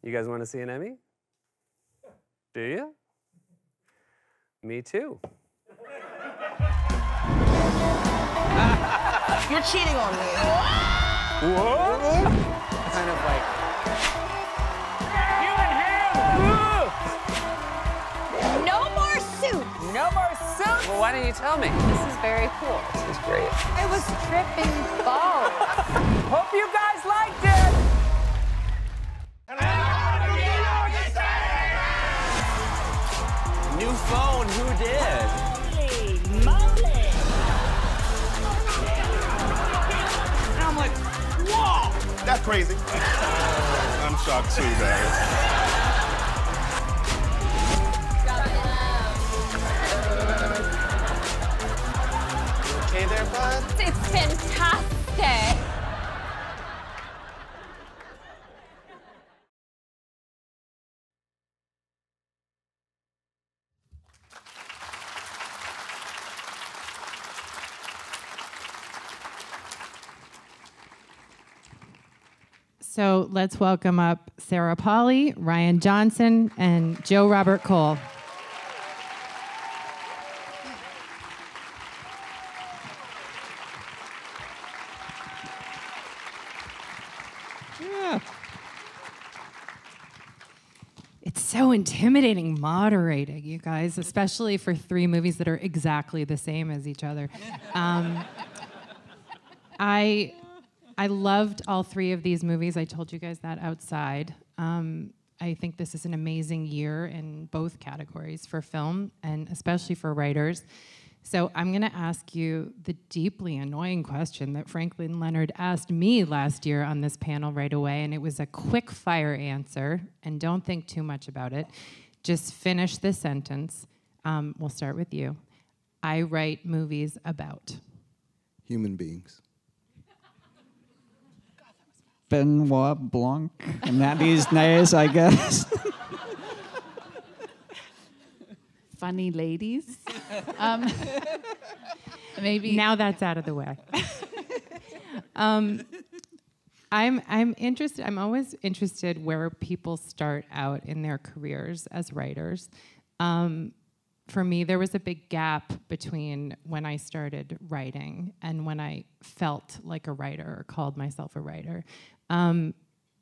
You guys want to see an Emmy? Do you? Me too. You're cheating on me. What? Kind of like... You and him! No more suits! No more suits! Well, why didn't you tell me? This is very cool. This is great. I was tripping balls. Hope you guys liked it! New phone, who did? Holy moly! And I'm like, whoa! That's crazy. I'm shocked too, guys. You okay there, bud? It's fantastic. So let's welcome up Sarah Polley, Rian Johnson, and Joe Robert Cole. Yeah. It's so intimidating moderating, you guys, especially for three movies that are exactly the same as each other. I loved all three of these movies. I told you guys that outside. I think this is an amazing year in both categories for film and especially for writers. So I'm gonna ask you the deeply annoying question that Franklin Leonard asked me last year on this panel right away, and it was a quick fire answer, and don't think too much about it. Just finish this sentence. We'll start with you. I write movies about. Human beings. Benoit Blanc, and that is nice, I guess. Funny ladies. Maybe now that's out of the way. I'm interested. I'm always interested where people start out in their careers as writers. For me, there was a big gap between when I started writing and when I felt like a writer or called myself a writer.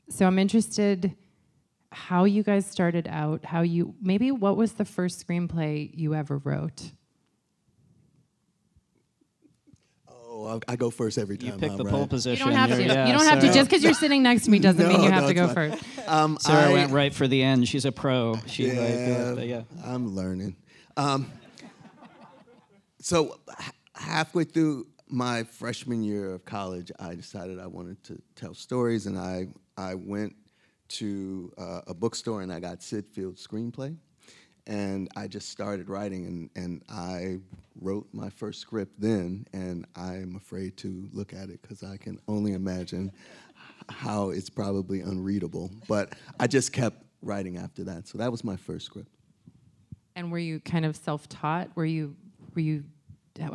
So I'm interested how you guys started out, how you, maybe what was the first screenplay you ever wrote? Oh, I go first every time. You pick the pole position. You don't have to. Yeah, you don't have to. Just because you're sitting next to me doesn't mean you have to go first. Sarah went right for the end. She's a pro. She I'm learning. So halfway through my freshman year of college, I decided I wanted to tell stories, and I went to a bookstore and I got Sid Field's screenplay, and I just started writing, and I wrote my first script then, and I'm afraid to look at it because I can only imagine how it's probably unreadable, but I just kept writing after that. So that was my first script. And were you kind of self-taught? What were you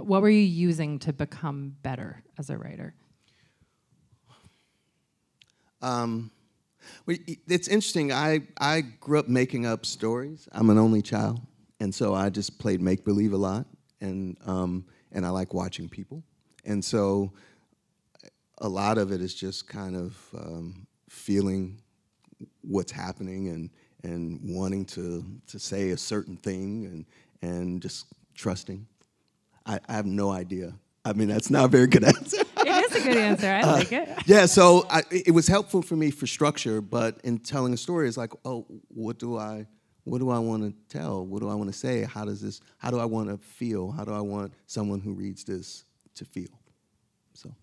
using to become better as a writer? It's interesting. I grew up making up stories. I'm an only child, and so I just played make-believe a lot, and I like watching people. And so a lot of it is just kind of feeling what's happening and wanting to say a certain thing and just trusting. I have no idea. I mean, that's not a very good answer. It is a good answer. I like it. Yeah, so it was helpful for me for structure, but in telling a story, it's like, oh, what do I want to tell? What do I want to say? How do I want to feel? How do I want someone who reads this to feel? So,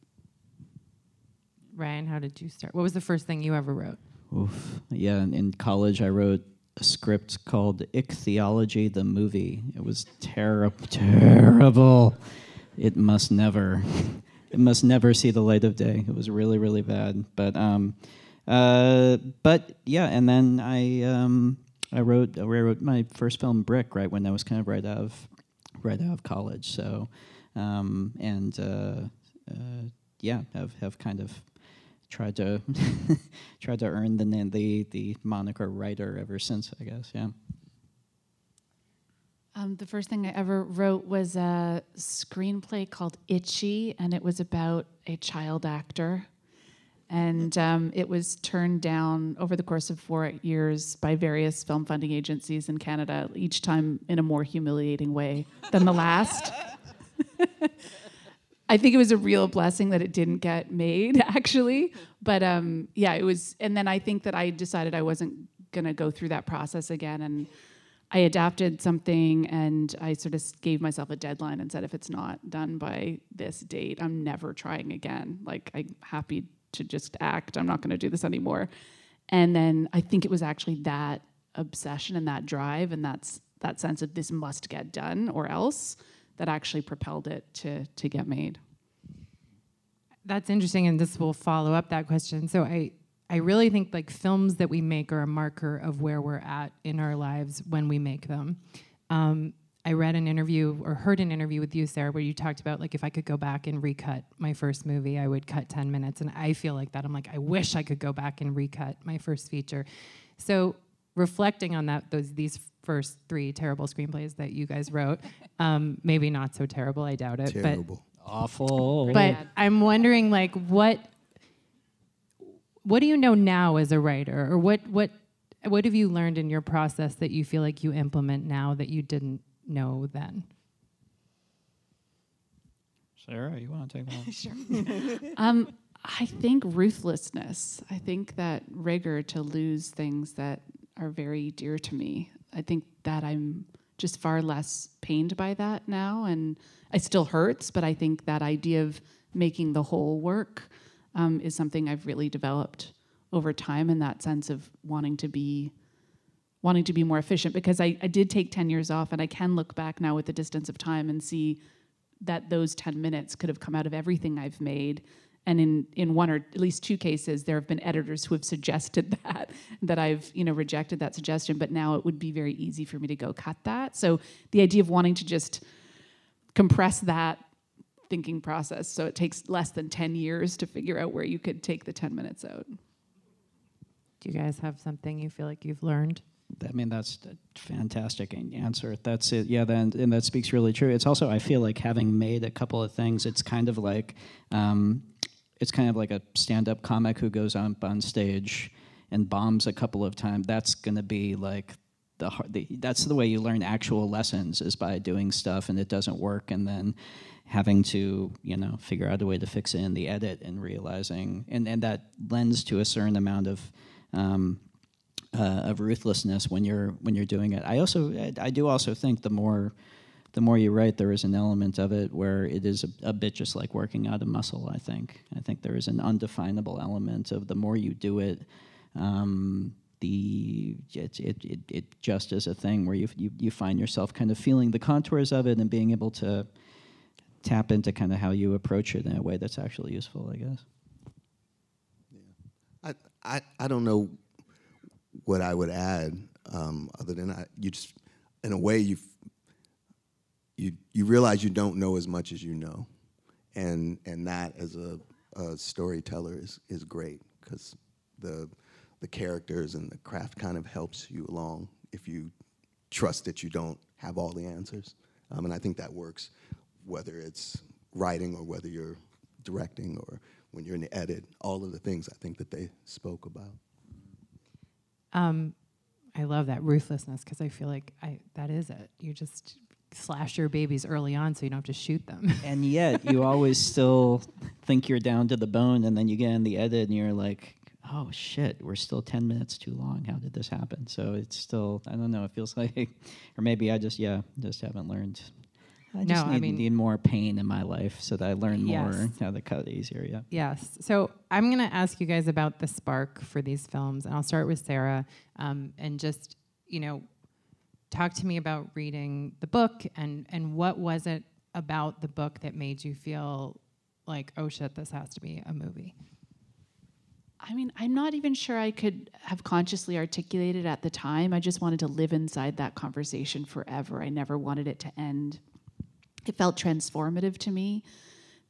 Rian, how did you start? What was the first thing you ever wrote? Oof. Yeah, in college I wrote a script called Ichthyology, the movie. It was terrible. It must never see the light of day. It was really, really bad. But yeah, and then I wrote my first film, Brick, right when I was kind of right out of right out of college. So, yeah, have kind of tried to tried to earn the moniker writer ever since, I guess. Yeah. The first thing I ever wrote was a screenplay called Itchy, and it was about a child actor. And it was turned down over the course of 4 years by various film funding agencies in Canada, each time in a more humiliating way than the last. I think it was a real blessing that it didn't get made, actually. But yeah, it was. And then I think that I decided I wasn't going to go through that process again. And I adapted something, and I sort of gave myself a deadline and said, if it's not done by this date, I'm never trying again. Like, I'm happy to just act. I'm not going to do this anymore. And then I think it was actually that obsession and that drive and that sense of this must get done or else that actually propelled it to get made. That's interesting, and this will follow up that question. So I really think like films that we make are a marker of where we're at in our lives when we make them. I read an interview or heard an interview with you, Sarah, where you talked about like if I could go back and recut my first movie, I would cut 10 minutes. And I feel like that. I'm like, I wish I could go back and recut my first feature. So reflecting on that, these first three terrible screenplays that you guys wrote, maybe not so terrible, I doubt it. Terrible. But awful. But I'm wondering like what do you know now as a writer, or what have you learned in your process that you feel like you implement now that you didn't know then? Sarah, you want to take one? Sure. I think ruthlessness. I think that rigor to lose things that are very dear to me. I think that I'm just far less pained by that now, and it still hurts, but I think that idea of making the whole work is something I've really developed over time, and that sense of wanting to be more efficient, because I did take 10 years off, and I can look back now with the distance of time and see that those 10 minutes could have come out of everything I've made. And in one or at least two cases, there have been editors who have suggested that I've rejected that suggestion, but now it would be very easy for me to go cut that. So the idea of wanting to just compress that thinking process so it takes less than 10 years to figure out where you could take the 10 minutes out. Do you guys have something you feel like you've learned? I mean, that's a fantastic answer. That's it. Yeah, and that speaks really true. It's also, I feel like having made a couple of things, it's kind of like a stand-up comic who goes up on stage and bombs a couple of times. That's going to be like that's the way you learn actual lessons, is by doing stuff and it doesn't work, and then having to figure out a way to fix it in the edit, and realizing and that lends to a certain amount of ruthlessness when you're doing it. I do also think the more you write, there is an element of it where it is a bit just like working out a muscle. I think there is an undefinable element of the more you do it, it just is a thing where you find yourself kind of feeling the contours of it and being able to tap into kind of how you approach it in a way that's actually useful, I guess. Yeah. I don't know what I would add, other than you just, in a way, you realize you don't know as much as you know, and that as a storyteller is great, because the characters and the craft kind of helps you along if you trust that you don't have all the answers, and I think that works whether it's writing or whether you're directing or when you're in the edit. All of the things I think that they spoke about. I love that ruthlessness, because I feel like that is it. You just slash your babies early on so you don't have to shoot them. And yet you always still think you're down to the bone, and then you get in the edit and you're like, oh shit, we're still 10 minutes too long. How did this happen? So it's still, I don't know, it feels like, or maybe I just, yeah, just haven't learned. I just need more pain in my life so that I learn more how to cut it easier, yeah. Yes, so I'm going to ask you guys about the spark for these films, and I'll start with Sarah, and just, talk to me about reading the book, and what was it about the book that made you feel like, oh shit, this has to be a movie? I mean, I'm not even sure I could have consciously articulated at the time. I just wanted to live inside that conversation forever. I never wanted it to end. It felt transformative to me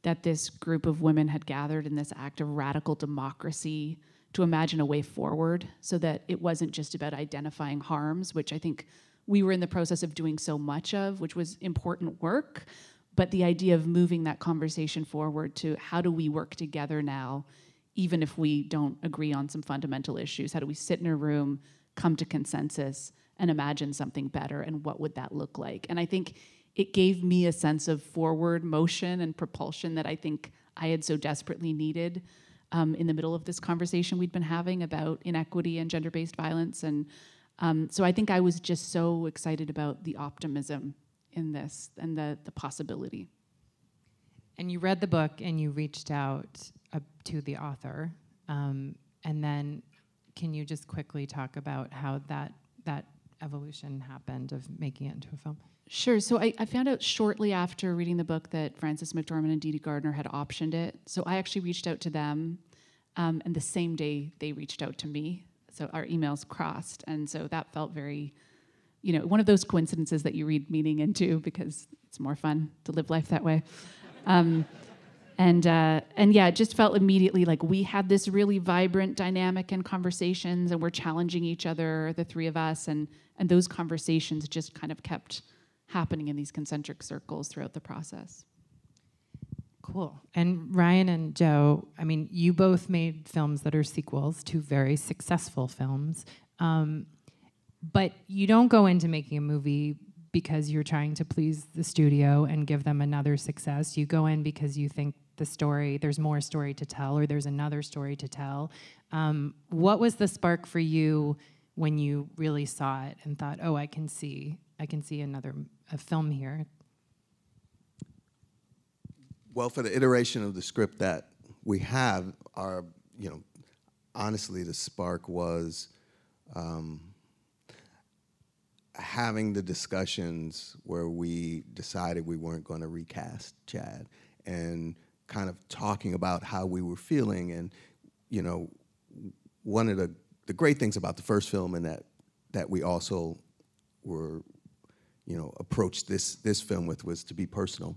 that this group of women had gathered in this act of radical democracy to imagine a way forward, so that it wasn't just about identifying harms, which I think we were in the process of doing so much of, which was important work, but the idea of moving that conversation forward to how do we work together now, even if we don't agree on some fundamental issues? How do we sit in a room, come to consensus, and imagine something better, and what would that look like? And I think it gave me a sense of forward motion and propulsion that I think I had so desperately needed in the middle of this conversation we'd been having about inequity and gender-based violence. And so I think I was just so excited about the optimism in this and the possibility. And you read the book and you reached out to the author. And then can you just quickly talk about how that evolution happened of making it into a film? Sure. So I found out shortly after reading the book that Frances McDormand and Dede Gardner had optioned it. So I actually reached out to them, and the same day they reached out to me. So our emails crossed, and so that felt very, one of those coincidences that you read meaning into because it's more fun to live life that way. And yeah, it just felt immediately like we had this really vibrant dynamic and conversations, and we're challenging each other, the three of us, and those conversations just kind of kept happening in these concentric circles throughout the process. Cool. And Rian and Joe, I mean, you both made films that are sequels to very successful films, but you don't go into making a movie because you're trying to please the studio and give them another success. You go in because you think the story, there's more story to tell, or there's another story to tell. What was the spark for you when you really saw it and thought, oh, I can see a film here? Well, for the iteration of the script that we have, our, honestly, the spark was having the discussions where we decided we weren't going to recast Chad, and kind of talking about how we were feeling. And, one of the great things about the first film, and that we also were, approached this film with, was to be personal.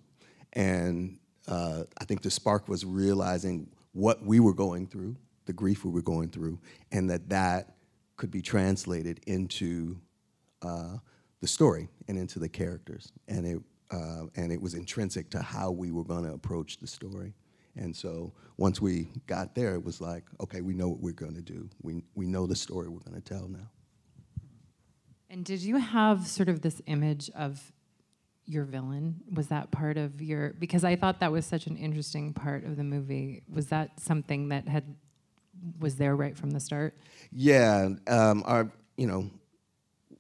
And I think the spark was realizing what we were going through, the grief we were going through, and that could be translated into the story and into the characters. And it was intrinsic to how we were going to approach the story. And so once we got there, it was like, okay, we know what we're going to do. We know the story we're going to tell now. And did you have sort of this image of your villain? Was that part of your, because I thought that was such an interesting part of the movie. Was that something that was there right from the start? Yeah,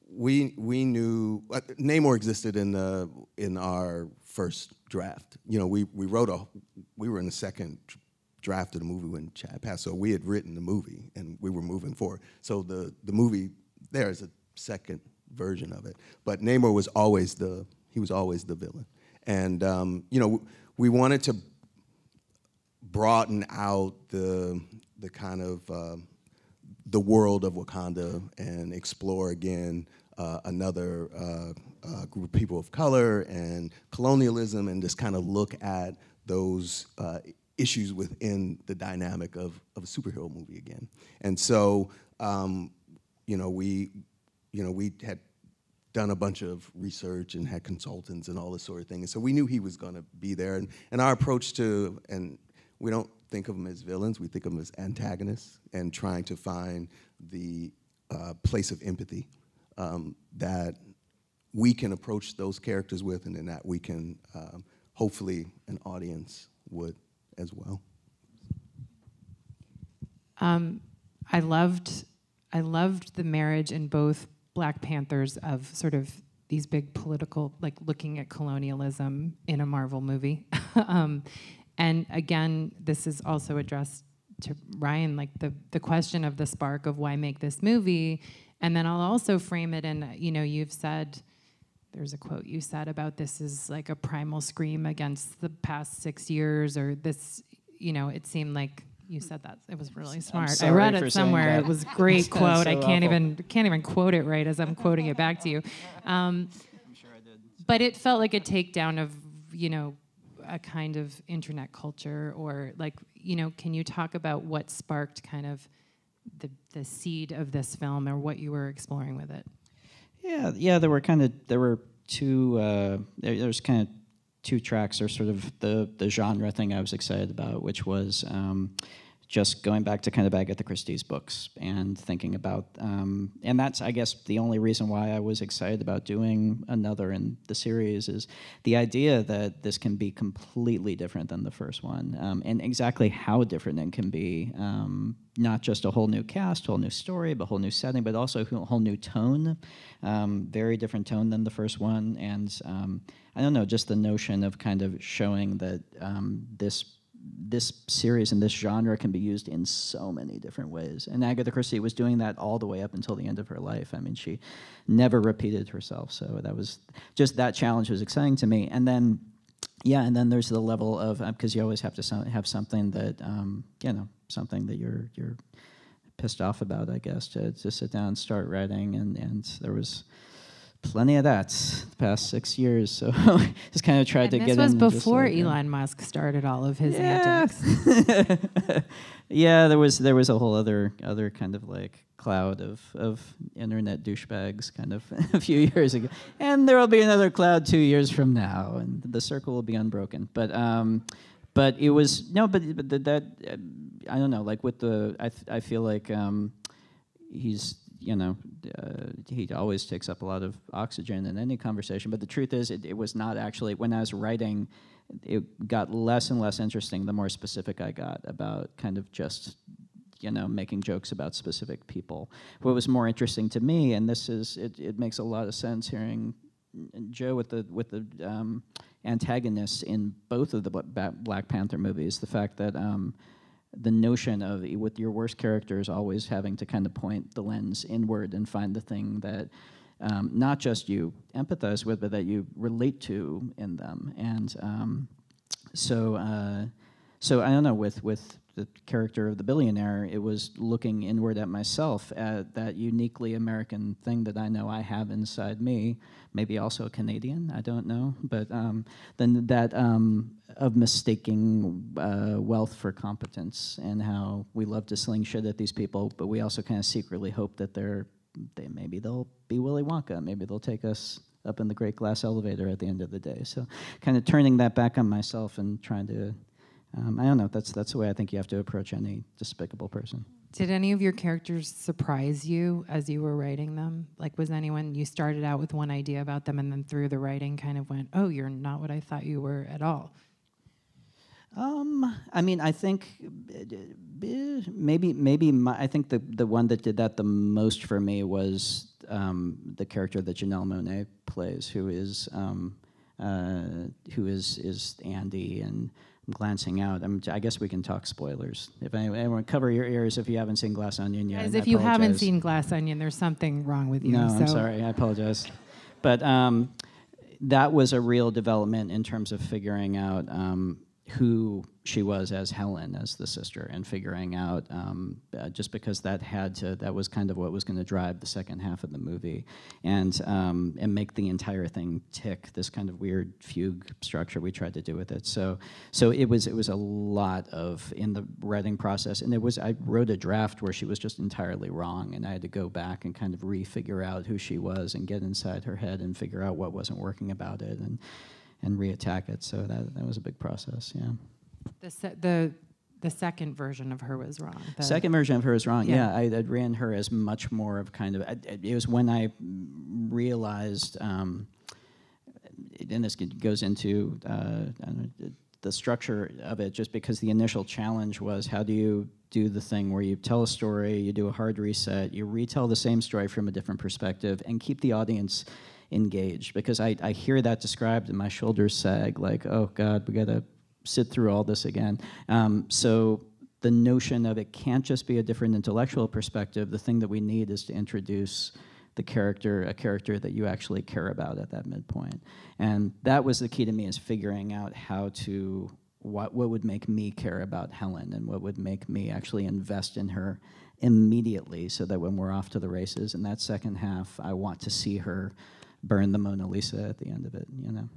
we knew Namor existed in our first draft. We were in the second draft of the movie when Chad passed, so we had written the movie and we were moving forward. So the movie there is a second version of it, but Namor was always the villain. And we wanted to broaden out the kind of the world of Wakanda and explore again another group of people of color and colonialism, and just kind of look at those issues within the dynamic of a superhero movie again. And so we had done a bunch of research and had consultants and all this sort of thing. And so we knew he was going to be there. And our approach to, and we don't think of them as villains, we think of them as antagonists, and trying to find the place of empathy that we can approach those characters with, and then that we can, hopefully an audience would as well. I loved the marriage in both Black Panthers of sort of these big political, like looking at colonialism in a Marvel movie. And again, this is also addressed to Rian, like the question of the spark of why make this movie? And then I'll also frame it in, you've said, there's a quote you said about this is like a primal scream against the past 6 years, or this, it seemed like, you said that. It was really smart. I read it somewhere. It was a great quote. So I can't even quote it right as I'm quoting it back to you. I'm sure I did. But it felt like a takedown of you know, a kind of internet culture, or like, you know, can you talk about what sparked kind of the seed of this film, or what you were exploring with it? Yeah, there were two tracks, or sort of the genre thing I was excited about, which was just going back to kind of Agatha Christie's books and thinking about, and that's, I guess, the only reason why I was excited about doing another in the series, is the idea that this can be completely different than the first one, and exactly how different it can be, not just a whole new cast, whole new story, but whole new setting, but also a whole new tone, very different tone than the first one, and I don't know, just the notion of kind of showing that this series and this genre can be used in so many different ways. And Agatha Christie was doing that all the way up until the end of her life. I mean, she never repeated herself. So that was just, that challenge was exciting to me. And then, yeah, and then there's the level of, because you always have to have something that, you know, something that you're pissed off about, I guess, to sit down and start writing. And there was plenty of that the past 6 years, so just kind of tried to get in. This was before Elon Musk started all of his antics. Yeah, there was a whole other kind of like cloud of internet douchebags kind of a few years ago, and there will be another cloud 2 years from now, and the circle will be unbroken. But it was no, but that I don't know. Like with the, I feel like he's, you know, he always takes up a lot of oxygen in any conversation. But the truth is, it was not actually, when I was writing, it got less and less interesting the more specific I got about kind of just, you know, making jokes about specific people. What was more interesting to me, and this is, it makes a lot of sense hearing Joe with the antagonists in both of the Black Panther movies, the fact that, the notion of, with your worst characters always having to kind of point the lens inward and find the thing that not just you empathize with, but that you relate to in them. And so I don't know, with the character of the billionaire, it was looking inward at myself, at that uniquely American thing that I know I have inside me, maybe also Canadian, I don't know, but then that of mistaking wealth for competence, and how we love to sling shit at these people, but we also kind of secretly hope that maybe they'll be Willy Wonka, maybe they'll take us up in the great glass elevator at the end of the day. So kind of turning that back on myself and trying to, I don't know, that's the way I think you have to approach any despicable person. Did any of your characters surprise you as you were writing them? Like, was anyone, you started out with one idea about them and then through the writing kind of went, oh, you're not what I thought you were at all? I mean, I think I think the one that did that the most for me was the character that Janelle Monáe plays, who is Andy, and I'm glancing out. I guess we can talk spoilers. If anyone, cover your ears if you haven't seen Glass Onion yet. As if you haven't seen Glass Onion, there's something wrong with you. No, so. I'm sorry. I apologize. But that was a real development in terms of figuring out who she was as Helen, as the sister, and figuring out just because that was kind of what was going to drive the second half of the movie, and make the entire thing tick. This kind of weird fugue structure we tried to do with it. So it was a lot of in the writing process, and I wrote a draft where she was just entirely wrong, and I had to go back and kind of re-figure out who she was and get inside her head and figure out what wasn't working about it, and reattack it. So that was a big process, yeah. The second version of her was wrong. The second version of her was wrong, yeah. I ran her as much more of kind of, it was when I realized, and this goes into the structure of it, just because the initial challenge was, how do you do the thing where you tell a story, you do a hard reset, you retell the same story from a different perspective, and keep the audience engaged? Because I hear that described and my shoulders sag, like, oh God, we gotta sit through all this again. So the notion of it can't just be a different intellectual perspective, the thing that we need is to introduce a character that you actually care about at that midpoint. And that was the key to me, is figuring out how to, what would make me care about Helen, and what would make me actually invest in her immediately, so that when we're off to the races in that second half, I want to see her burn the Mona Lisa at the end of it, you know.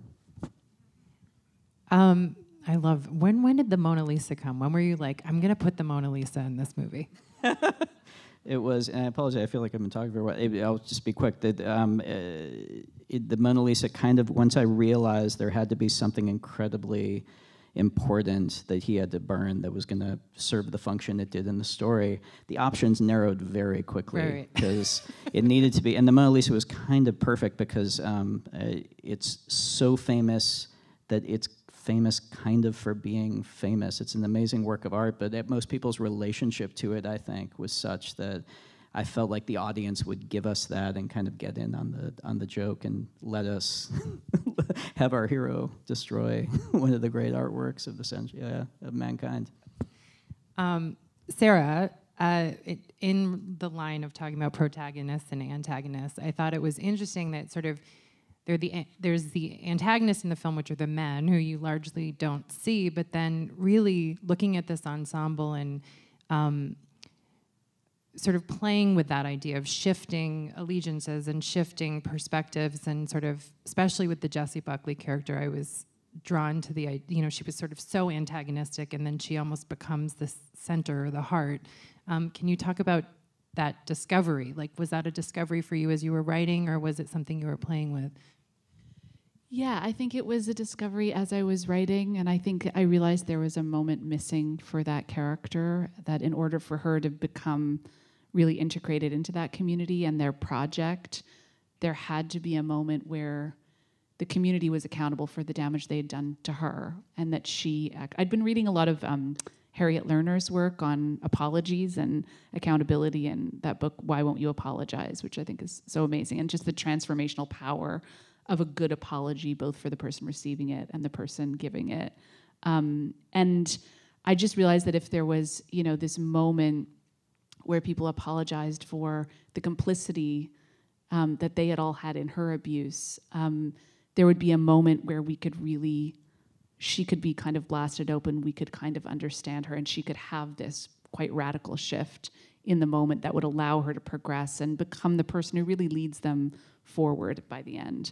I love, when did the Mona Lisa come? When were you like, I'm going to put the Mona Lisa in this movie? It was, and I apologize, I feel like I've been talking for a while. I'll just be quick. The Mona Lisa kind of, once I realized there had to be something incredibly important that he had to burn that was going to serve the function it did in the story, the options narrowed very quickly because it needed to be. And the Mona Lisa was kind of perfect because it's so famous that it's famous kind of for being famous. It's an amazing work of art, but most people's relationship to it, I think, was such that I felt like the audience would give us that and kind of get in on the joke and let us have our hero destroy one of the great artworks of the century, of mankind. Sarah, in the line of talking about protagonists and antagonists, I thought it was interesting that sort of there's the antagonists in the film, which are the men, who you largely don't see, but then really looking at this ensemble and sort of playing with that idea of shifting allegiances and shifting perspectives, and sort of, especially with the Jessie Buckley character, I was drawn to the, she was sort of so antagonistic, and then she almost becomes the center or the heart. Can you talk about that discovery? Like, was that a discovery for you as you were writing, or was it something you were playing with? Yeah, I think it was a discovery as I was writing, and I think I realized there was a moment missing for that character, that in order for her to become really integrated into that community and their project, there had to be a moment where the community was accountable for the damage they had done to her, and that she... I'd been reading a lot of Harriet Lerner's work on apologies and accountability, and that book, Why Won't You Apologize, which I think is so amazing, and just the transformational power of a good apology, both for the person receiving it and the person giving it. And I just realized that if there was, this moment where people apologized for the complicity that they had all had in her abuse, there would be a moment where we could really, she could be kind of blasted open, we could kind of understand her, and she could have this quite radical shift in the moment that would allow her to progress and become the person who really leads them forward by the end.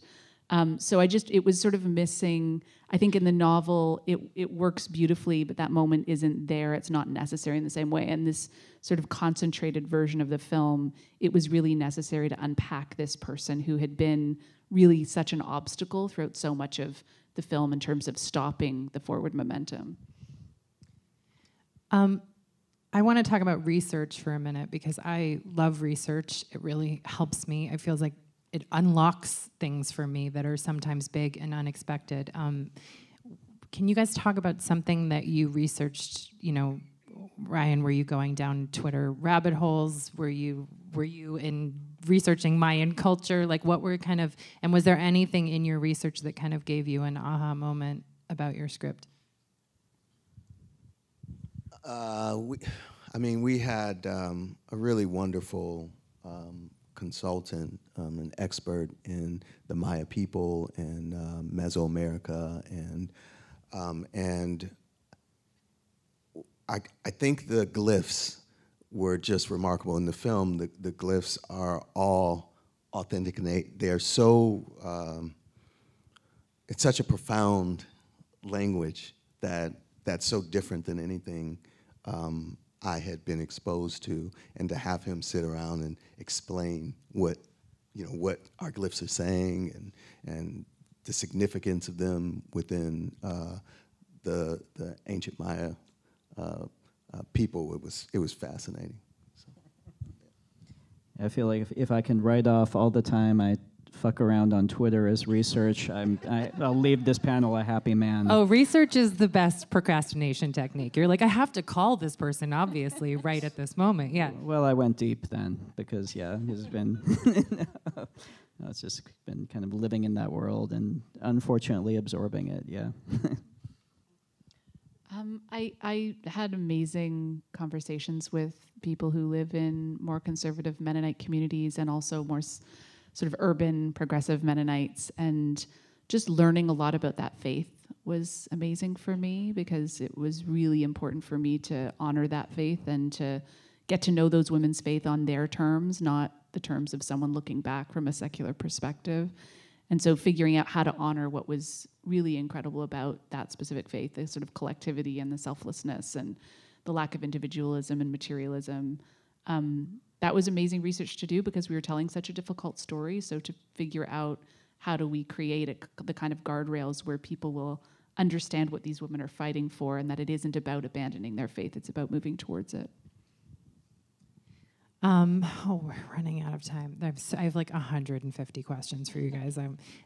So it was sort of missing. I think in the novel, it works beautifully, but that moment isn't there. It's not necessary in the same way. And this sort of concentrated version of the film, it was really necessary to unpack this person who had been really such an obstacle throughout so much of the film in terms of stopping the forward momentum. I want to talk about research for a minute because I love research. It really helps me. It feels like it unlocks things for me that are sometimes big and unexpected. Can you guys talk about something that you researched? Rian, were you going down Twitter rabbit holes? Were you in researching Mayan culture? Like, what were kind of, and was there anything in your research that kind of gave you an aha moment about your script? We had a really wonderful consultant, an expert in the Maya people and Mesoamerica, and I think the glyphs were just remarkable in the film. The glyphs are all authentic, and they're so it's such a profound language that's so different than anything I had been exposed to, and to have him sit around and explain what our glyphs are saying and the significance of them within the ancient Maya people, it was fascinating. So. I feel like if I can write off all the time I fuck around on Twitter as research, I'll leave this panel a happy man. Oh, research is the best procrastination technique. You're like, I have to call this person, obviously, right at this moment, yeah. Well, I went deep then, because, yeah, it's been... it's just been kind of living in that world and unfortunately absorbing it, yeah. I had amazing conversations with people who live in more conservative Mennonite communities and also more... sort of urban progressive Mennonites, and just learning a lot about that faith was amazing for me because it was really important for me to honor that faith and to get to know those women's faith on their terms, not the terms of someone looking back from a secular perspective. And so figuring out how to honor what was really incredible about that specific faith, the sort of collectivity and the selflessness and the lack of individualism and materialism. That was amazing research to do because we were telling such a difficult story. So to figure out how do we create the kind of guardrails where people will understand what these women are fighting for and that it isn't about abandoning their faith, it's about moving towards it. We're running out of time. I have like 150 questions for you guys.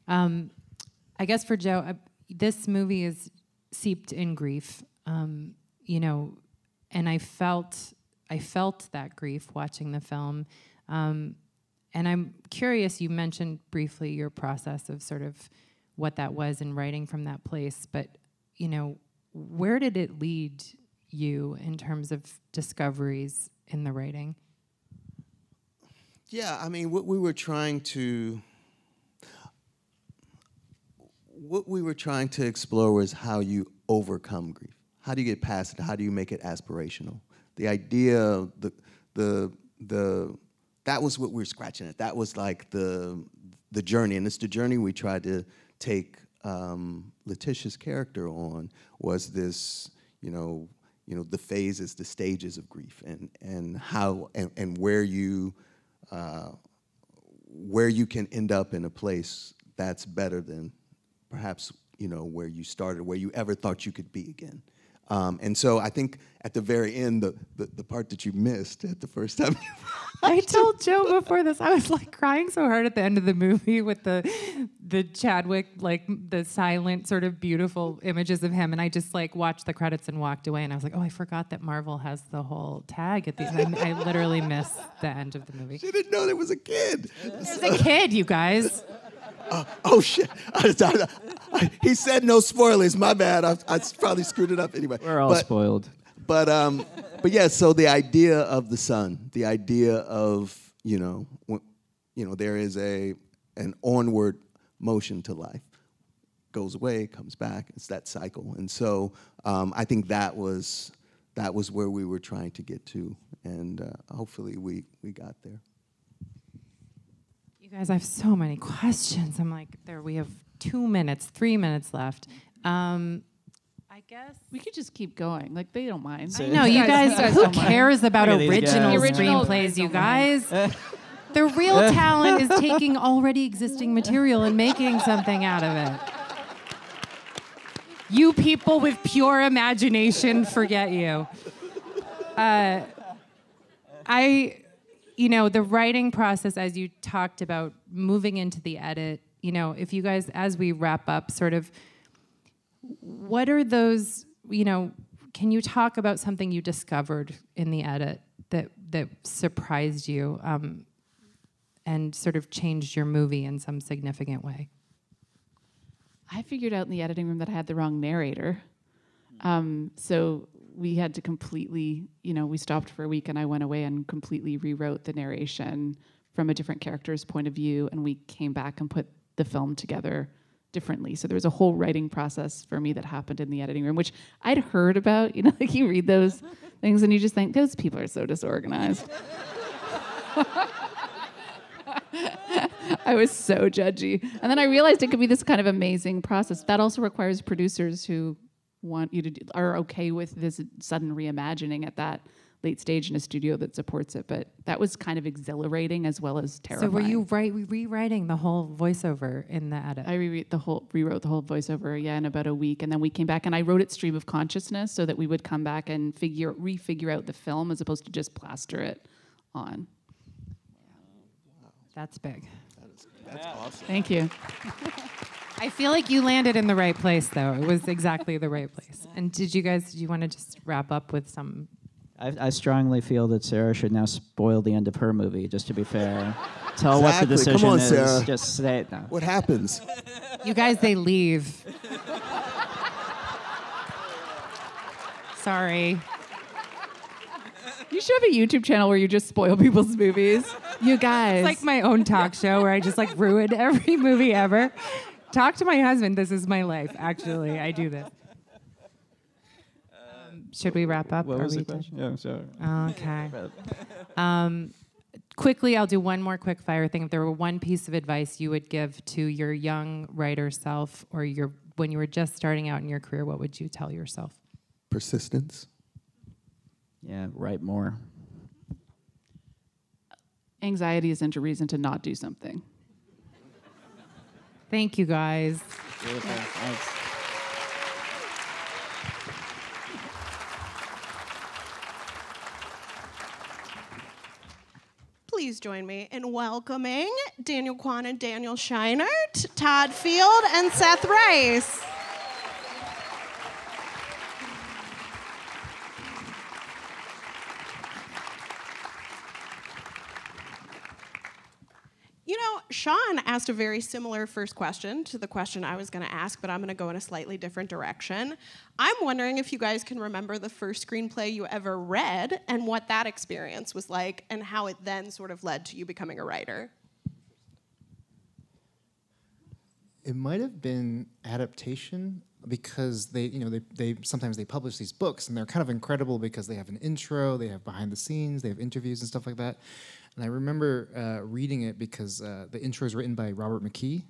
I guess for Joe, this movie is seeped in grief, you know, and I felt that grief watching the film. And I'm curious, you mentioned briefly your process of sort of what that was in writing from that place, but, you know, where did it lead you in terms of discoveries in the writing? Yeah, I mean, what we were trying to explore was how you overcome grief. How do you get past it? How do you make it aspirational? The idea, that was what we were scratching at. That was like the journey, and it's the journey we tried to take Letitia's character on. Was this, you know, the phases, the stages of grief, and how and where you can end up in a place that's better than perhaps where you started, where you ever thought you could be again. And so I think at the very end, the part that you missed at the first time. I told Joe before this, I was like crying so hard at the end of the movie with the Chadwick, like the silent sort of beautiful images of him. And I just like watched the credits and walked away. And I was like, oh, I forgot that Marvel has the whole tag at the end. I literally missed the end of the movie. She didn't know there was a kid. There's a kid, you guys. Oh, shit. He said no spoilers. My bad. I probably screwed it up anyway. We're all spoiled. But yeah, so the idea of the sun, the idea of, there is an onward motion to life. Goes away, comes back. It's that cycle. And so I think that was where we were trying to get to. And hopefully we got there. You guys, I have so many questions. I'm like, we have 2 minutes, 3 minutes left. I guess we could just keep going. Like, they don't mind. I know, you guys who cares about original screenplays, you guys? The real talent is taking already existing material and making something out of it. You people with pure imagination, forget you. The writing process, as you talked about, moving into the edit, if you guys, as we wrap up, sort of, what are those, can you talk about something you discovered in the edit that surprised you and sort of changed your movie in some significant way? I figured out in the editing room that I had the wrong narrator. So we had to completely, we stopped for a week and I went away and completely rewrote the narration from a different character's point of view, and we came back and put the film together differently. So there was a whole writing process for me that happened in the editing room, which I'd heard about, like you read those things and you just think, those people are so disorganized. I was so judgy. And then I realized it could be this kind of amazing process. That also requires producers who want you to are okay with this sudden reimagining at that late stage in a studio that supports it, but that was kind of exhilarating as well as terrifying. So were you rewriting the whole voiceover in the edit? I rewrote the whole voiceover, yeah, in about a week, and then we came back and I wrote it stream of consciousness so that we would come back and refigure out the film as opposed to just plaster it on. Wow. That's big. That's awesome. Thank you. I feel like you landed in the right place, though. It was exactly the right place. And do you want to just wrap up with some? I strongly feel that Sarah should now spoil the end of her movie, just to be fair. Tell what the decision Come on, is. Sarah. Just say it now. What happens? You guys, they leave. Sorry. You should have a YouTube channel where you just spoil people's movies. You guys. It's like my own talk show where I just like ruin every movie ever. Talk to my husband. This is my life, actually. I do this. Should we wrap up? What was the question? Yeah, sorry. Okay. Quickly, I'll do one more quick fire thing. If there were one piece of advice you would give to your young writer self, or your when you were just starting out in your career, what would you tell yourself? Persistence. Yeah, write more. Anxiety isn't a reason to not do something. Thank you, guys. Beautiful. Thanks. Please join me in welcoming Daniel Kwan and Daniel Scheinert, Todd Field, and Seth Reiss. You know, Sean asked a very similar first question to the question I was going to ask, but I'm going to go in a slightly different direction. I'm wondering if you guys can remember the first screenplay you ever read and what that experience was like and how it then sort of led to you becoming a writer. It might have been Adaptation, because they sometimes publish these books and they're kind of incredible because they have an intro, they have behind the scenes, they have interviews and stuff like that. And I remember reading it because the intro is written by Robert McKee,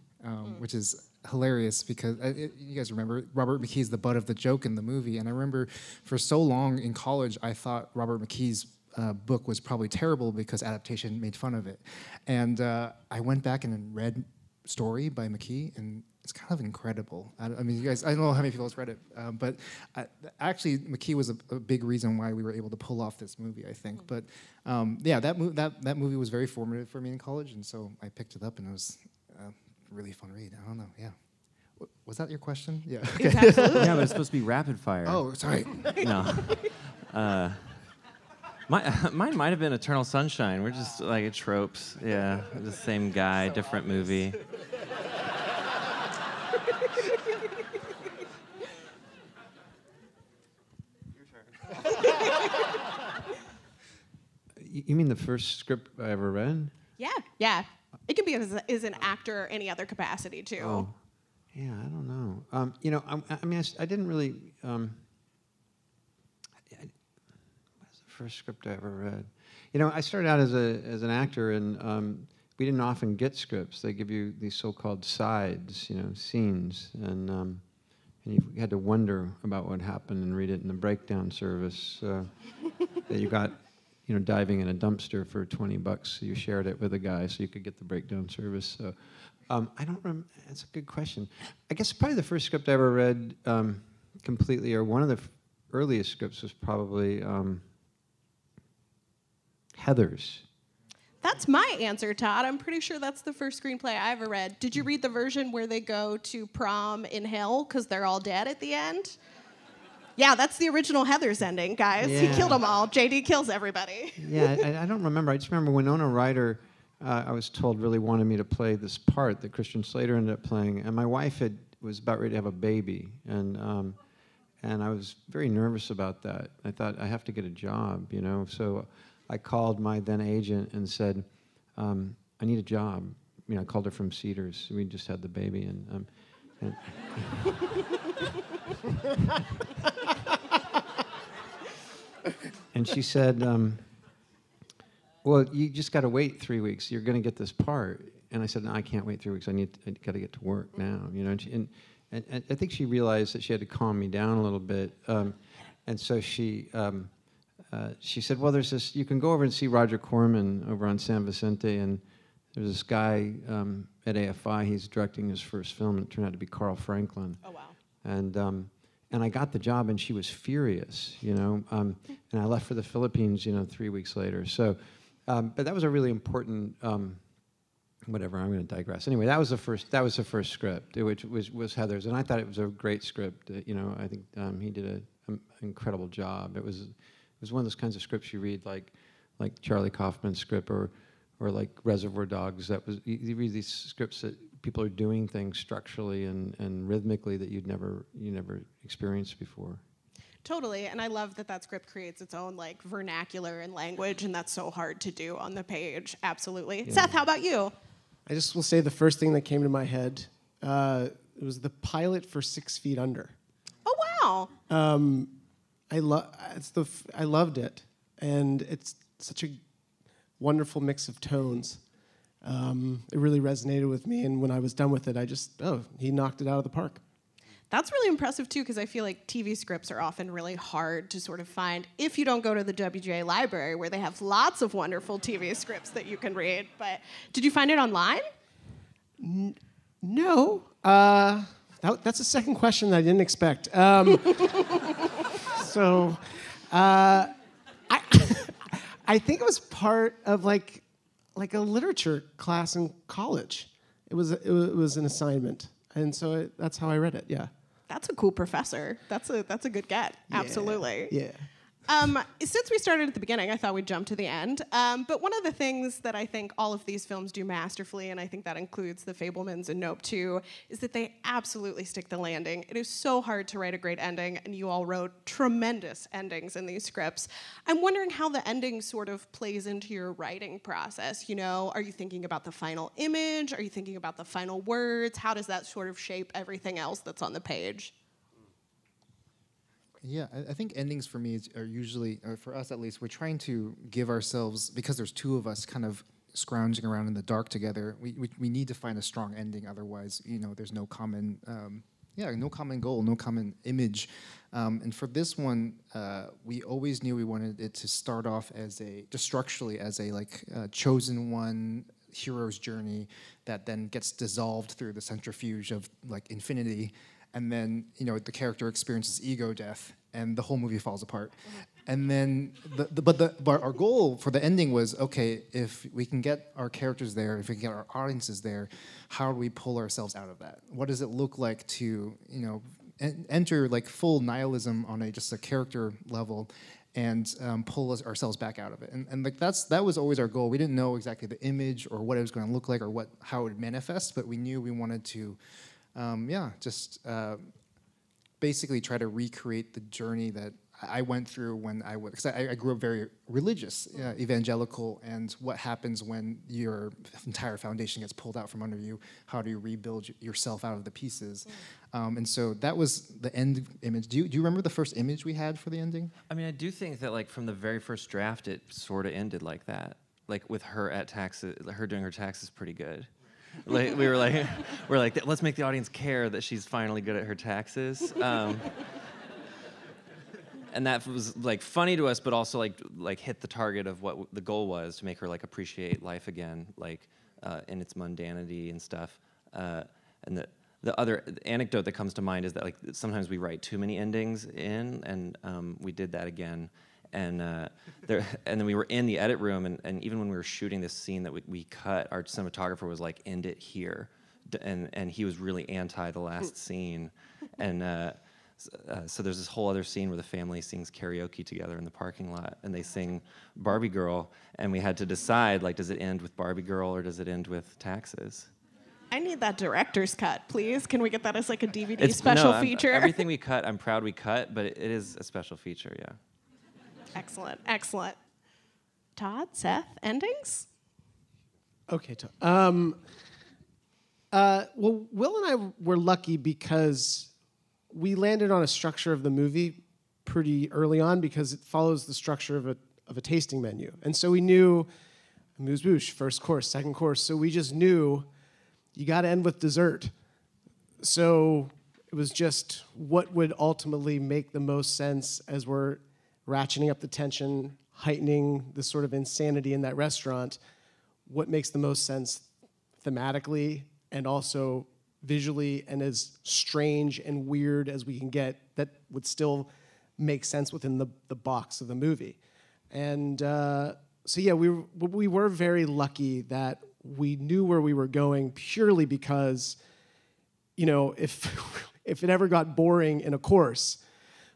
which is hilarious because, you guys remember, Robert McKee is the butt of the joke in the movie. And I remember for so long in college, I thought Robert McKee's book was probably terrible because Adaptation made fun of it. And I went back and read Story by McKee, and it's kind of incredible. I mean, you guys, I don't know how many people else read it, but actually McKee was a big reason why we were able to pull off this movie, I think. But yeah, that movie was very formative for me in college, and so I picked it up, and it was a really fun read. I don't know, yeah. Was that your question? Yeah. Okay. Exactly. Yeah, but it's supposed to be rapid fire. Oh, sorry. No. Mine might have been Eternal Sunshine. We're just like tropes. Yeah, the same guy, so different obvious. Movie. You mean the first script I ever read? Yeah, yeah. It can be as an actor or any other capacity, too. Oh. Yeah, I don't know. You know, I mean, I didn't really... what was the first script I ever read? You know, I started out as an actor, and we didn't often get scripts. They give you these so-called sides, you know, scenes, and you had to wonder about what happened and read it in the breakdown service that you got... You know, diving in a dumpster for 20 bucks. You shared it with a guy so you could get the breakdown service. So, I don't remember. That's a good question. I guess probably the first script I ever read completely, or one of the earliest scripts, was probably Heather's. That's my answer, Todd. I'm pretty sure that's the first screenplay I ever read. Did you read the version where they go to prom in hell because they're all dead at the end? Yeah, that's the original Heather's ending, guys. Yeah. He killed them all. JD kills everybody. Yeah, I don't remember. I just remember Winona Ryder, I was told, really wanted me to play this part that Christian Slater ended up playing. And my wife was about ready to have a baby. And I was very nervous about that. I thought, I have to get a job, you know. So I called my then agent and said, I need a job. You know, I called her from Cedars. We just had the baby. And and she said, well, you just got to wait 3 weeks. You're going to get this part. And I said, no, I can't wait 3 weeks. I got to get to work now. You know, and I think she realized that she had to calm me down a little bit. And so she said, well, there's this, you can go over and see Roger Corman over on San Vicente. And there's this guy at AFI. He's directing his first film. And it turned out to be Carl Franklin. Oh, wow. And I got the job, and she was furious, you know. And I left for the Philippines, you know, 3 weeks later. So, but that was a really important, whatever. I'm going to digress. Anyway, that was the first script, which was Heather's, and I thought it was a great script. You know, I think he did an incredible job. It was one of those kinds of scripts you read, like Charlie Kaufman's script, or like Reservoir Dogs. That was you read these scripts that. People are doing things structurally and rhythmically that you never experienced before. Totally, and I love that script creates its own like vernacular and language, and that's so hard to do on the page. Absolutely, yeah. Seth, how about you? I just will say the first thing that came to my head it was the pilot for 6 Feet Under. Oh wow! I loved it, and it's such a wonderful mix of tones. It really resonated with me, and when I was done with it, I just, he knocked it out of the park. That's really impressive, too, because I feel like TV scripts are often really hard to sort of find if you don't go to the WGA library, where they have lots of wonderful TV scripts that you can read. But did you find it online? No. That's the second question that I didn't expect. I think it was part of like a literature class in college. It was an assignment, and so that's how I read it. Yeah, that's a cool professor. That's a good get. Yeah. Absolutely. Yeah. Since we started at the beginning, I thought we'd jump to the end. But one of the things that I think all of these films do masterfully, and I think that includes The Fabelmans and Nope 2, is that they absolutely stick the landing. It is so hard to write a great ending, and you all wrote tremendous endings in these scripts. I'm wondering how the ending sort of plays into your writing process. You know, are you thinking about the final image? Are you thinking about the final words? How does that sort of shape everything else that's on the page? Yeah, I think endings for me are usually, or for us at least, we're trying to give ourselves, because there's two of us kind of scrounging around in the dark together, we need to find a strong ending, otherwise, you know, there's no common, no common goal, no common image. And for this one, we always knew we wanted it to start off as just structurally as a chosen one hero's journey that then gets dissolved through the centrifuge of infinity. And then, the character experiences ego death, and the whole movie falls apart. And then, but our goal for the ending was, okay, if we can get our characters there, if we can get our audiences there, how do we pull ourselves out of that? What does it look like to, enter full nihilism on just a character level, and pull ourselves back out of it? And that was always our goal. We didn't know exactly the image or what it was going to look like or how it would manifest, but we knew we wanted to. Basically try to recreate the journey that I went through because I grew up very religious, evangelical, and what happens when your entire foundation gets pulled out from under you, how do you rebuild yourself out of the pieces? And so that was the end image. Do you remember the first image we had for the ending? I mean, I do think that from the very first draft, it sort of ended like that, with her at taxes, her doing her taxes pretty good. We were like, let's make the audience care that she's finally good at her taxes, and that was funny to us, but also like hit the target of what the goal was, to make her appreciate life again, in its mundanity and stuff. And the other anecdote that comes to mind is that sometimes we write too many endings in, and we did that again. And and then we were in the edit room, and even when we were shooting this scene that we cut, our cinematographer was like, "End it here," and he was really anti the last scene, and so there's this whole other scene where the family sings karaoke together in the parking lot, and they sing Barbie Girl, and we had to decide does it end with Barbie Girl or does it end with taxes? I need that director's cut, please. Can we get that as a DVD feature? Everything we cut, I'm proud we cut, but it is a special feature, yeah. Excellent, excellent. Todd, Seth, endings? Okay, Todd. Well, Will and I were lucky because we landed on a structure of the movie pretty early on, because it follows the structure of a tasting menu. And so we knew amuse-bouche, first course, second course. So we just knew you got to end with dessert. So it was just what would ultimately make the most sense as we're ratcheting up the tension, heightening the sort of insanity in that restaurant, what makes the most sense thematically and also visually, and as strange and weird as we can get, that would still make sense within the box of the movie. And so yeah, we were very lucky that we knew where we were going, purely because, if it ever got boring in a course,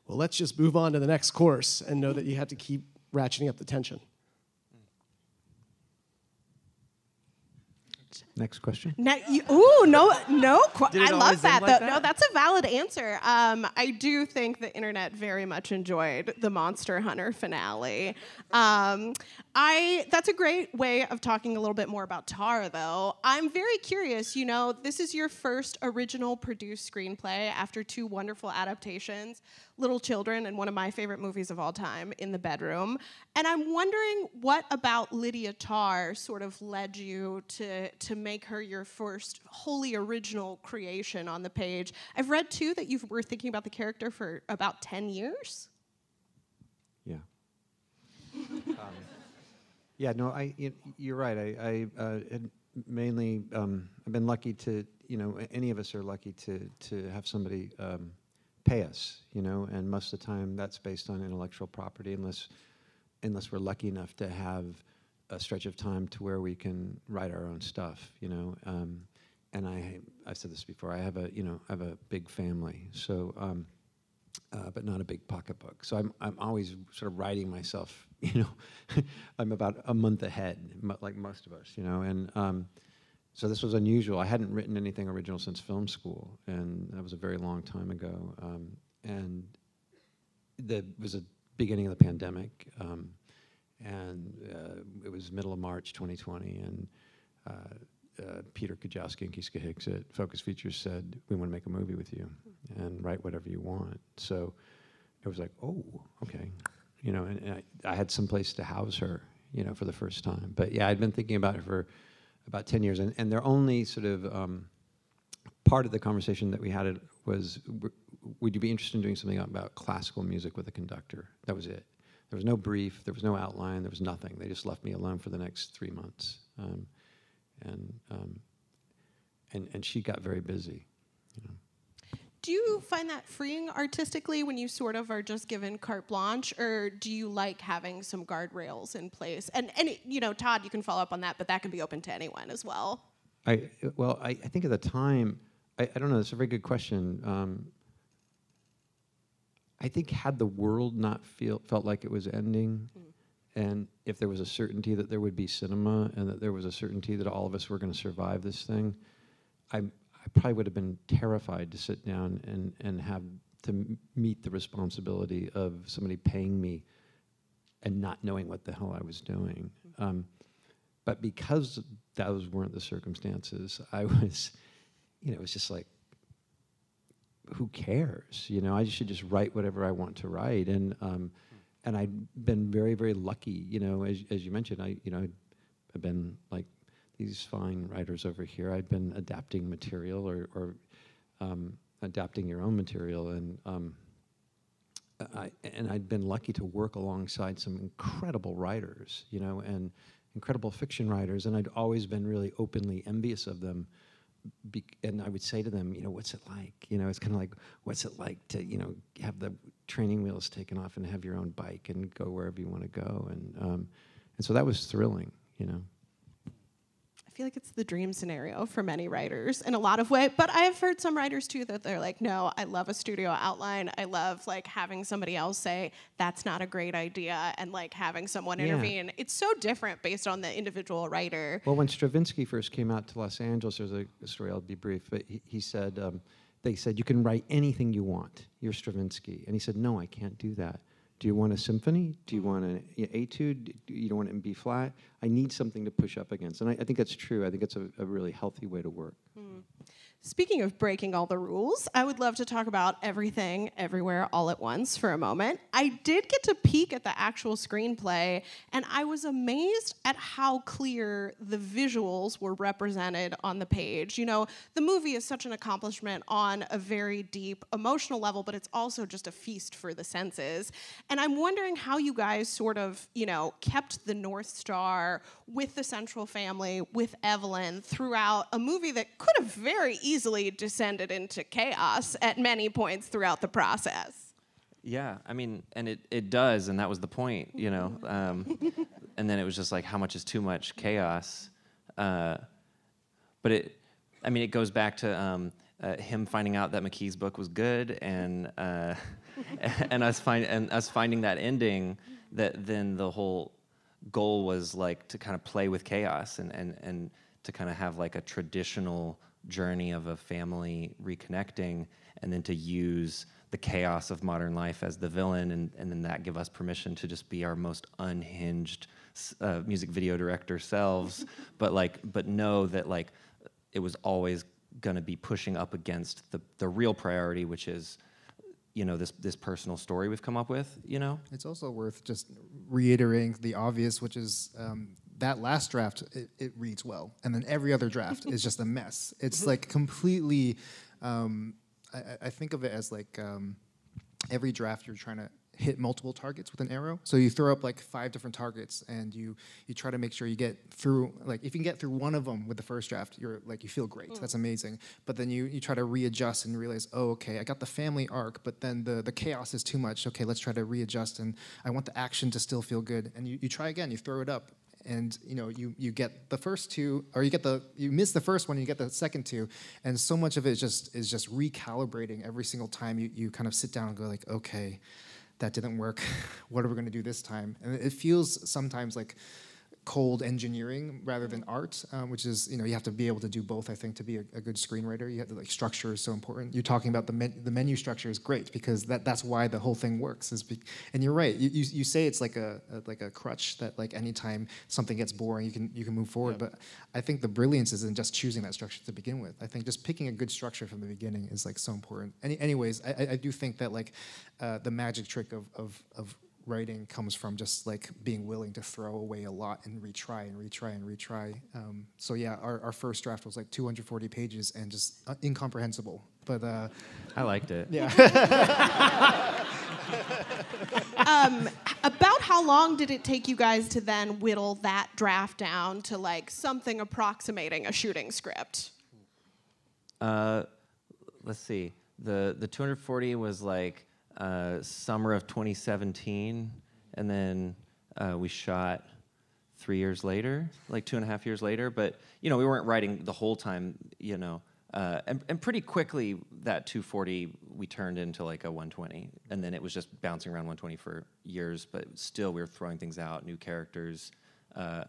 well, let's just move on to the next course and know that you have to keep ratcheting up the tension. Next question. I love that. Like that. No, that's a valid answer. I do think the internet very much enjoyed the Monster Hunter finale. That's a great way of talking a little bit more about Tár, though. I'm very curious. You know, this is your first original produced screenplay after two wonderful adaptations, Little Children and one of my favorite movies of all time, In the Bedroom. And I'm wondering what about Lydia Tár sort of led you to make her your first wholly original creation on the page. I've read, too, that you were thinking about the character for about 10 years? Yeah. You're right. I've been lucky to, any of us are lucky to have somebody pay us, and most of the time that's based on intellectual property unless we're lucky enough to have a stretch of time to where we can write our own stuff, and I've said this before. I have a big family, so but not a big pocketbook. So I'm always sort of writing myself, I'm about a month ahead, like most of us, and so this was unusual. I hadn't written anything original since film school, and that was a very long time ago. And that was the beginning of the pandemic. It was middle of March 2020, and Peter Kujawski and Kiska Hicks at Focus Features said, "We want to make a movie with you and write whatever you want." So it was like, oh, okay. And I had some place to house her, for the first time. But yeah, I'd been thinking about her for about 10 years. And their only sort of part of the conversation that we had was, would you be interested in doing something about classical music with a conductor? That was it. There was no brief, there was no outline, there was nothing. They just left me alone for the next 3 months. And she got very busy. Do you find that freeing artistically when you sort of are just given carte blanche, or do you like having some guardrails in place? And Todd, you can follow up on that, but that can be open to anyone as well. I think at the time, I don't know, that's a very good question. I think had the world not felt like it was ending, and if there was a certainty that there would be cinema and that there was a certainty that all of us were going to survive this thing, I probably would have been terrified to sit down and have to meet the responsibility of somebody paying me and not knowing what the hell I was doing. But because those weren't the circumstances, I was, it was just like, who cares? I should just write whatever I want to write. And I'd been very, very lucky, as you mentioned, I've been like, these fine writers over here, I'd been adapting material or adapting your own material, and I'd been lucky to work alongside some incredible writers, and incredible fiction writers, and I'd always been really openly envious of them, and I would say to them, what's it like? It's kind of like, what's it like to, have the training wheels taken off and have your own bike and go wherever you want to go, and so that was thrilling, I feel like it's the dream scenario for many writers in a lot of ways, but I have heard some writers too that they're like, no, I love a studio outline. I love like having somebody else say, that's not a great idea, and like having someone intervene. It's so different based on the individual writer. Well, when Stravinsky first came out to Los Angeles, there's a story, I'll be brief, but he said, they said, you can write anything you want. You're Stravinsky. And he said, no, I can't do that. Do you want a symphony? Do you want an etude? You don't want it in B flat? I need something to push up against. And I think that's true. I think it's a really healthy way to work. Speaking of breaking all the rules, I would love to talk about Everything, Everywhere, All at Once for a moment. I did get to peek at the actual screenplay, and I was amazed at how clear the visuals were represented on the page. The movie is such an accomplishment on a very deep emotional level, but it's also just a feast for the senses. And I'm wondering how you guys sort of, kept the North Star with the Central family, with Evelyn, throughout a movie that could have very easily descended into chaos at many points throughout the process. Yeah, I mean, and it does, and that was the point, and then it was just like, how much is too much chaos? But it goes back to him finding out that McKee's book was good, and us finding that ending. That then the whole goal was like to kind of play with chaos and to kind of have like a traditional journey of a family reconnecting, and then to use the chaos of modern life as the villain, and then that give us permission to just be our most unhinged music video director selves, but know that like it was always going to be pushing up against the real priority, which is, you know, this personal story we've come up with, you know? It's also worth just reiterating the obvious, which is that last draft, it reads well. And then every other draft is just a mess. It's like completely, I think of it as like every draft you're trying to hit multiple targets with an arrow. So you throw up like 5 different targets, and you try to make sure you get through, like if you can get through one of them with the first draft, you're like, you feel great, that's amazing. But then you try to readjust and realize, oh, okay, I got the family arc, but then the chaos is too much. Okay, let's try to readjust, and I want the action to still feel good. And you try again, you throw it up, and you know, you get the first 2, or you miss the first one, you get the second 2, and so much of it is just recalibrating every single time you kind of sit down and go like, okay, that didn't work, what are we going to do this time? And it feels sometimes like cold engineering rather than art, which is, you know, you have to be able to do both, I think, to be a good screenwriter. You have to, like, structure is so important. You're talking about the menu structure is great, because that's why the whole thing works. And you're right, you say it's like a crutch that, like, anytime something gets boring, you can move forward. Yeah. But I think the brilliance is in just choosing that structure to begin with. I think just picking a good structure from the beginning is, like, so important. Anyways, I do think that, like, the magic trick of writing comes from just like being willing to throw away a lot and retry and retry and retry. So yeah, our first draft was like 240 pages and just incomprehensible. But I liked it. Yeah. About how long did it take you guys to then whittle that draft down to like something approximating a shooting script? Let's see. The 240 was like summer of 2017, and then we shot 3 years later, like 2.5 years later. But you know, we weren't writing the whole time, you know, and pretty quickly that 240 we turned into like a 120, and then it was just bouncing around 120 for years. But still, we were throwing things out, new characters. I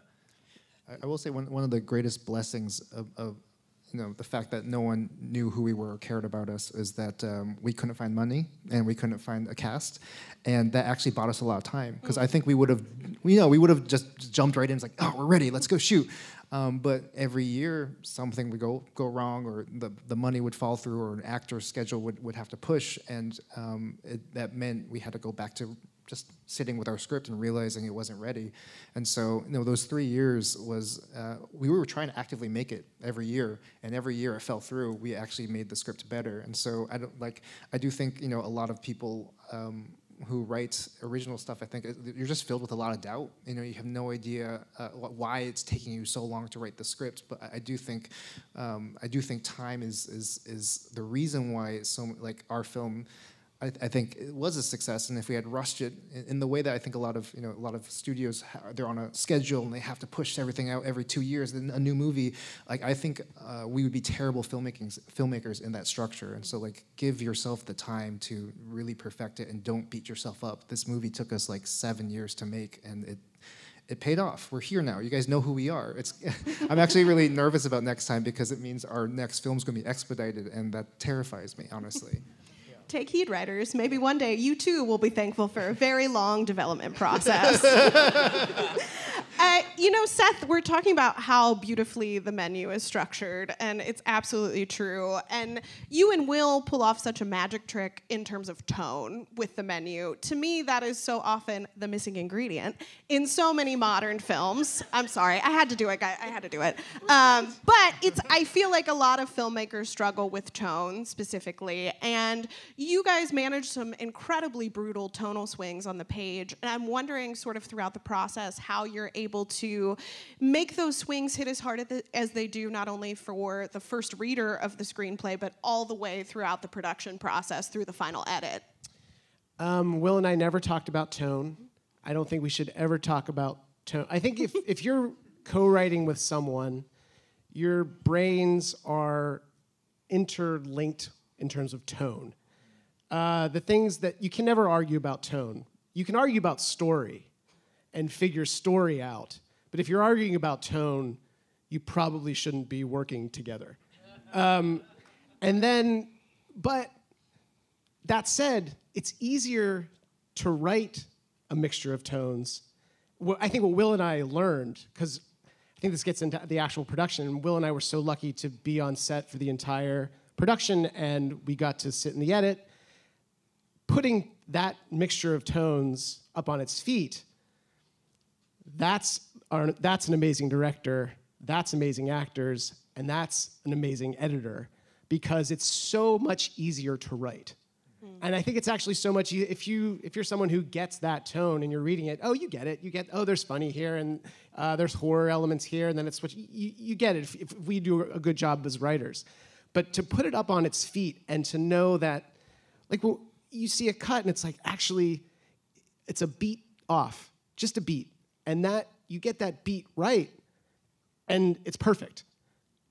will say one of the greatest blessings of you know, the fact that no one knew who we were or cared about us is that we couldn't find money and we couldn't find a cast, and that actually bought us a lot of time, because I think we would have just jumped right in. It's like, oh, we're ready, let's go shoot. But every year something would go wrong, or the money would fall through, or an actor's schedule would have to push, and that meant we had to go back to just sitting with our script and realizing it wasn't ready. And so, you know, those 3 years was, we were trying to actively make it every year, and every year it fell through. We actually made the script better. And so I do think, you know, a lot of people who write original stuff, I think you're just filled with a lot of doubt. You know, you have no idea why it's taking you so long to write the script. But I do think time is the reason why it's so, like, our film, I think it was a success. And if we had rushed it in the way that I think a lot of studios, they're on a schedule and they have to push everything out every 2 years, a new movie. Like, I think we would be terrible filmmakers in that structure. And so, like, give yourself the time to really perfect it, and don't beat yourself up. This movie took us like 7 years to make, and it paid off. We're here now. You guys know who we are. I'm actually really nervous about next time, because it means our next film's going to be expedited, and that terrifies me, honestly. Take heed, writers. Maybe one day you too will be thankful for a very long development process. You know, Seth, we're talking about how beautifully the menu is structured, and it's absolutely true. And you and Will pull off such a magic trick in terms of tone with the menu. To me, that is so often the missing ingredient in so many modern films. I'm sorry, I had to do it, guys. I had to do it. But I feel like a lot of filmmakers struggle with tone specifically, and you guys manage some incredibly brutal tonal swings on the page, and I'm wondering, sort of throughout the process, how you're able to make those swings hit as hard as they do, not only for the first reader of the screenplay, but all the way throughout the production process, through the final edit. Will and I never talked about tone. I don't think we should ever talk about tone. I think if you're co-writing with someone, your brains are interlinked in terms of tone. The things that you can never argue about tone. You can argue about story and figure story out. But if you're arguing about tone, you probably shouldn't be working together. But that said, it's easier to write a mixture of tones. I think what Will and I learned, because I think this gets into the actual production, Will and I were so lucky to be on set for the entire production, and we got to sit in the edit. Putting that mixture of tones up on its feet, that's an amazing director, that's amazing actors, and that's an amazing editor, because it's so much easier to write. And I think it's actually so much, if you're someone who gets that tone and you're reading it, oh, you get it. You get, oh, there's funny here, and there's horror elements here, and then it's what you get it if we do a good job as writers. But to put it up on its feet and to know that, like, well, you see a cut and it's like, actually, it's a beat off, just a beat. And that, you get that beat right, and it's perfect.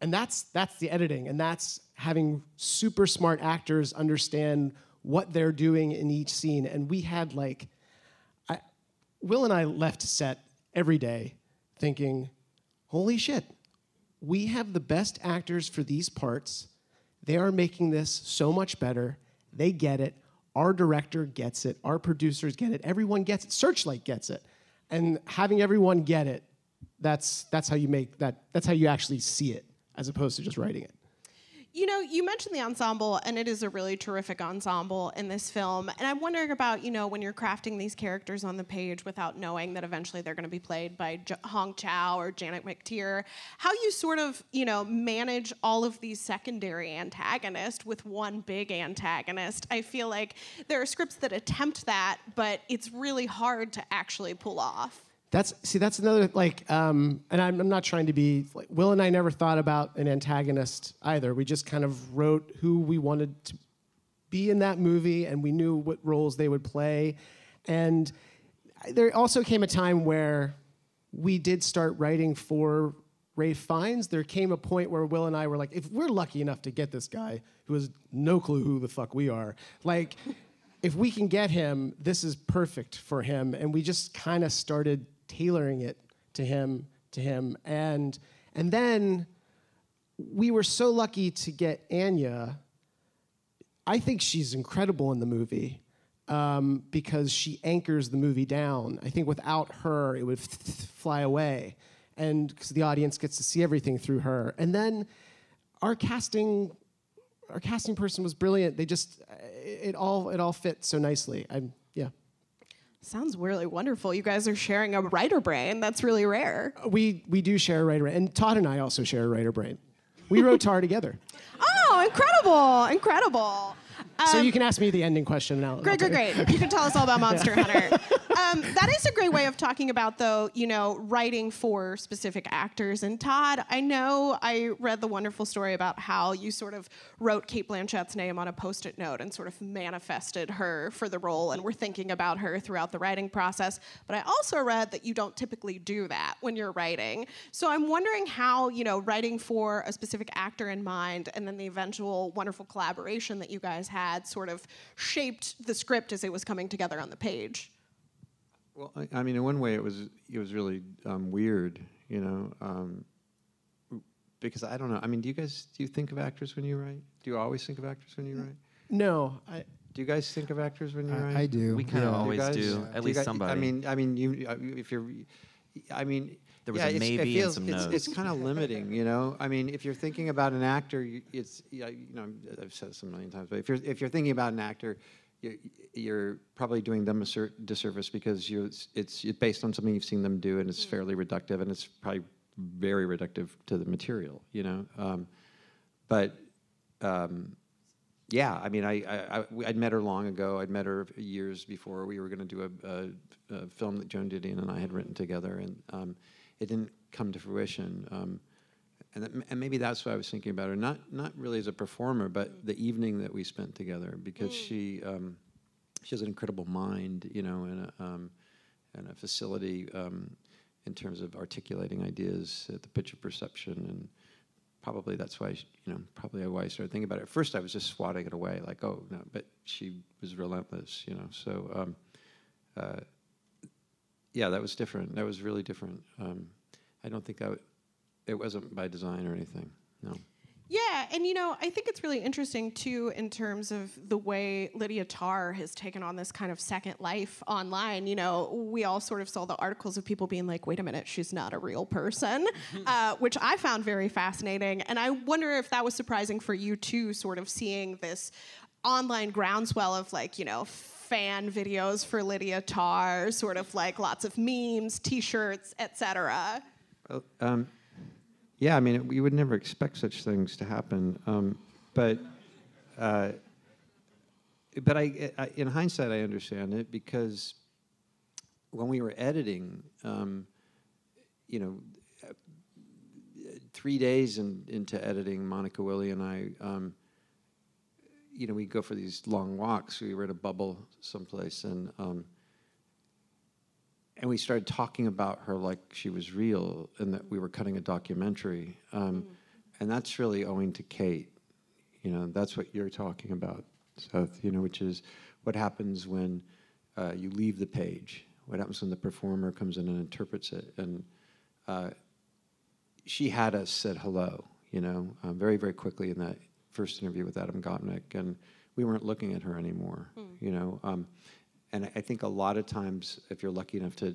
And that's the editing, and that's having super smart actors understand what they're doing in each scene. And we had like, Will and I left set every day thinking, holy shit, we have the best actors for these parts. They are making this so much better. They get it. Our director gets it. Our producers get it. Everyone gets it. Searchlight gets it. And having everyone get it, that's how you make that, that's how you actually see it, as opposed to just writing it. You know, you mentioned the ensemble, and it is a really terrific ensemble in this film. And I'm wondering about, you know, when you're crafting these characters on the page without knowing that eventually they're going to be played by Hong Chow or Janet McTeer, how you sort of, you know, manage all of these secondary antagonists with one big antagonist. I feel like there are scripts that attempt that, but it's really hard to actually pull off. That's another, like, and I'm not trying to be, like, Will and I never thought about an antagonist either. We just kind of wrote who we wanted to be in that movie, and we knew what roles they would play. And there also came a time where we did start writing for Ray Fiennes. There came a point where Will and I were like, if we're lucky enough to get this guy who has no clue who the fuck we are, like, if we can get him, this is perfect for him. And we just kind of started tailoring it to him. And then we were so lucky to get Anya. I think she's incredible in the movie because she anchors the movie down. I think without her, it would fly away, and because the audience gets to see everything through her. And then our casting person was brilliant. They just, it all fit so nicely. Yeah. Sounds really wonderful. You guys are sharing a writer brain. That's really rare. We do share a writer brain. And Todd and I also share a writer brain. We wrote Tár together. Oh, incredible, incredible. So you can ask me the ending question now. Great. You can tell us all about Monster Hunter. That is a great way of talking about, though, you know, writing for specific actors. And Todd, I know I read the wonderful story about how you sort of wrote Cate Blanchett's name on a Post-it note and sort of manifested her for the role, and were thinking about her throughout the writing process. But I also read that you don't typically do that when you're writing. So I'm wondering how, you know, writing for a specific actor in mind and then the eventual wonderful collaboration that you guys had sort of shaped the script as it was coming together on the page. Well, I mean, in one way, it was really weird, you know, because I don't know. I mean, do you think of actors when you write? Do you always think of actors when you write? No. Do you guys think of actors when you write? I do. We kind of always do. At least somebody. I mean, there was a maybe and some no's. It's kind of limiting, you know. I mean, if you're thinking about an actor, I've said this a million times, but if you're thinking about an actor, you're probably doing them a disservice because it's based on something you've seen them do, and it's fairly reductive, and it's probably very reductive to the material, you know. Yeah, I mean, I'd met her long ago. I'd met her years before. We were going to do a film that Joan Didion and I had written together, and it didn't come to fruition. And maybe that's what I was thinking about her. Not really as a performer, but the evening that we spent together, because she has an incredible mind, you know, and a facility in terms of articulating ideas at the pitch of perception, and probably that's why I started thinking about it. At first, I was just swatting it away, like, oh no, but she was relentless, you know. So yeah, that was different. That was really different. I don't think I would. It wasn't by design or anything, no. Yeah, and you know, I think it's really interesting too in terms of the way Lydia Tár has taken on this kind of second life online. You know, we all sort of saw the articles of people being like, wait a minute, she's not a real person, which I found very fascinating. And I wonder if that was surprising for you too, sort of seeing this online groundswell of like, you know, fan videos for Lydia Tár, sort of like lots of memes, t-shirts, etc. Yeah, I mean, you would never expect such things to happen, but I, in hindsight, I understand it because when we were editing, you know, 3 days into editing, Monica, Willie, and I, you know, we'd go for these long walks. We were at a bubble someplace, and we started talking about her like she was real and that we were cutting a documentary. And that's really owing to Kate. You know, that's what you're talking about, Seth, you know, which is what happens when you leave the page, what happens when the performer comes in and interprets it. And she had us said hello, you know, very, very quickly in that first interview with Adam Gopnik. And we weren't looking at her anymore, you know. And I think a lot of times, if you're lucky enough to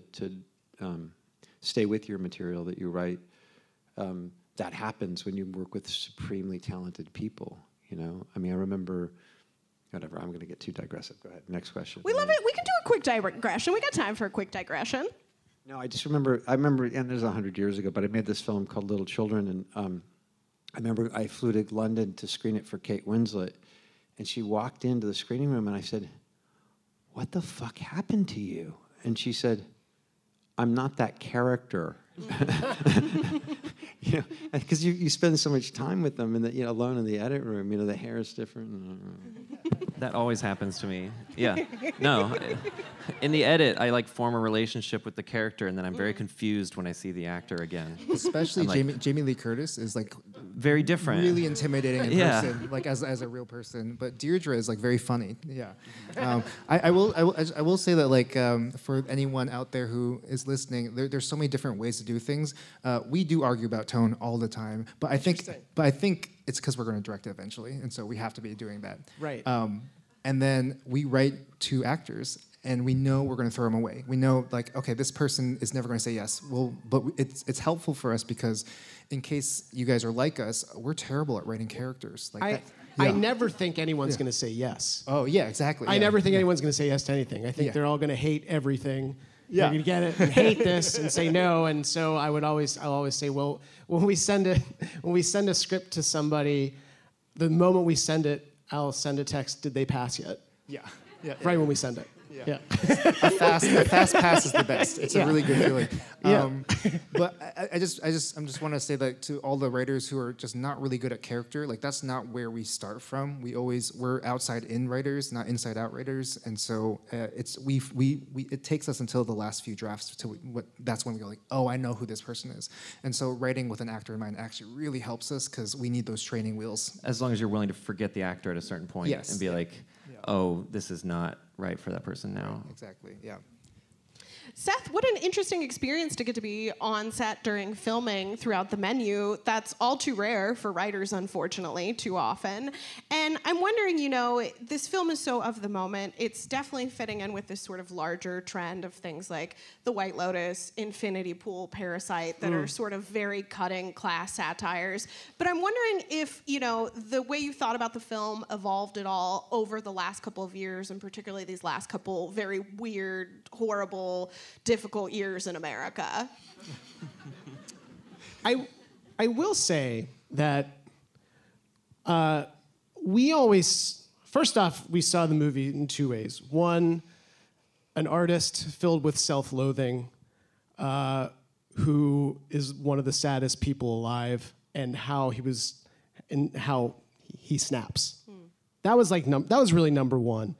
stay with your material that you write, that happens when you work with supremely talented people, you know? I mean, I remember, whatever, I'm gonna get too digressive. Go ahead, next question. We love it, we can do a quick digression. We got time for a quick digression. No, I just remember, and this is 100 years ago, but I made this film called Little Children, and I remember I flew to London to screen it for Kate Winslet, and she walked into the screening room and I said, what the fuck happened to you? And she said, I'm not that character. You know, because you spend so much time with them and that, you know, alone in the edit room, you know, the hair is different. That always happens to me. Yeah, no. In the edit, I like form a relationship with the character, and then I'm very confused when I see the actor again. Especially like, Jamie Lee Curtis is like very different, really intimidating in person, like as a real person. But Deirdre is like very funny. Yeah, I will say that like for anyone out there who is listening, there's so many different ways to do things. We do argue about tone all the time, but I think it's because we're going to direct it eventually, and so we have to be doing that. Right. And then we write to actors, and we know we're going to throw them away. We know, like, okay, this person is never going to say yes. Well, but it's helpful for us because, in case you guys are like us, we're terrible at writing characters. Like I never think anyone's going to say yes. Oh yeah, exactly. I never think anyone's going to say yes to anything. I think they're all going to hate everything. Yeah, you get it and hate this and say no, and so I'll always say, well, when we send a script to somebody, the moment we send it, I'll send a text. Did they pass yet? Yeah, yeah. Right when we send it. Yeah. A fast pass is the best. It's a really good feeling. But I just want to say that to all the writers who are just not really good at character, like that's not where we start from. We're outside in writers, not inside out writers, and so it takes us until the last few drafts that's when we go like, oh, I know who this person is. And so writing with an actor in mind actually really helps us because we need those training wheels. As long as you're willing to forget the actor at a certain point and be like, oh, this is not right for that person now. Exactly, yeah. Seth, what an interesting experience to get to be on set during filming throughout the menu. That's all too rare for writers, unfortunately, too often. And I'm wondering, you know, this film is so of the moment. It's definitely fitting in with this sort of larger trend of things like The White Lotus, Infinity Pool, Parasite, that are sort of very cutting class satires. But I'm wondering if, you know, the way you thought about the film evolved at all over the last couple of years, and particularly these last couple very weird, horrible, difficult years in America. I will say that we always, first off, we saw the movie in two ways. One, an artist filled with self-loathing who is one of the saddest people alive, and how he snaps. That was like that was really number one.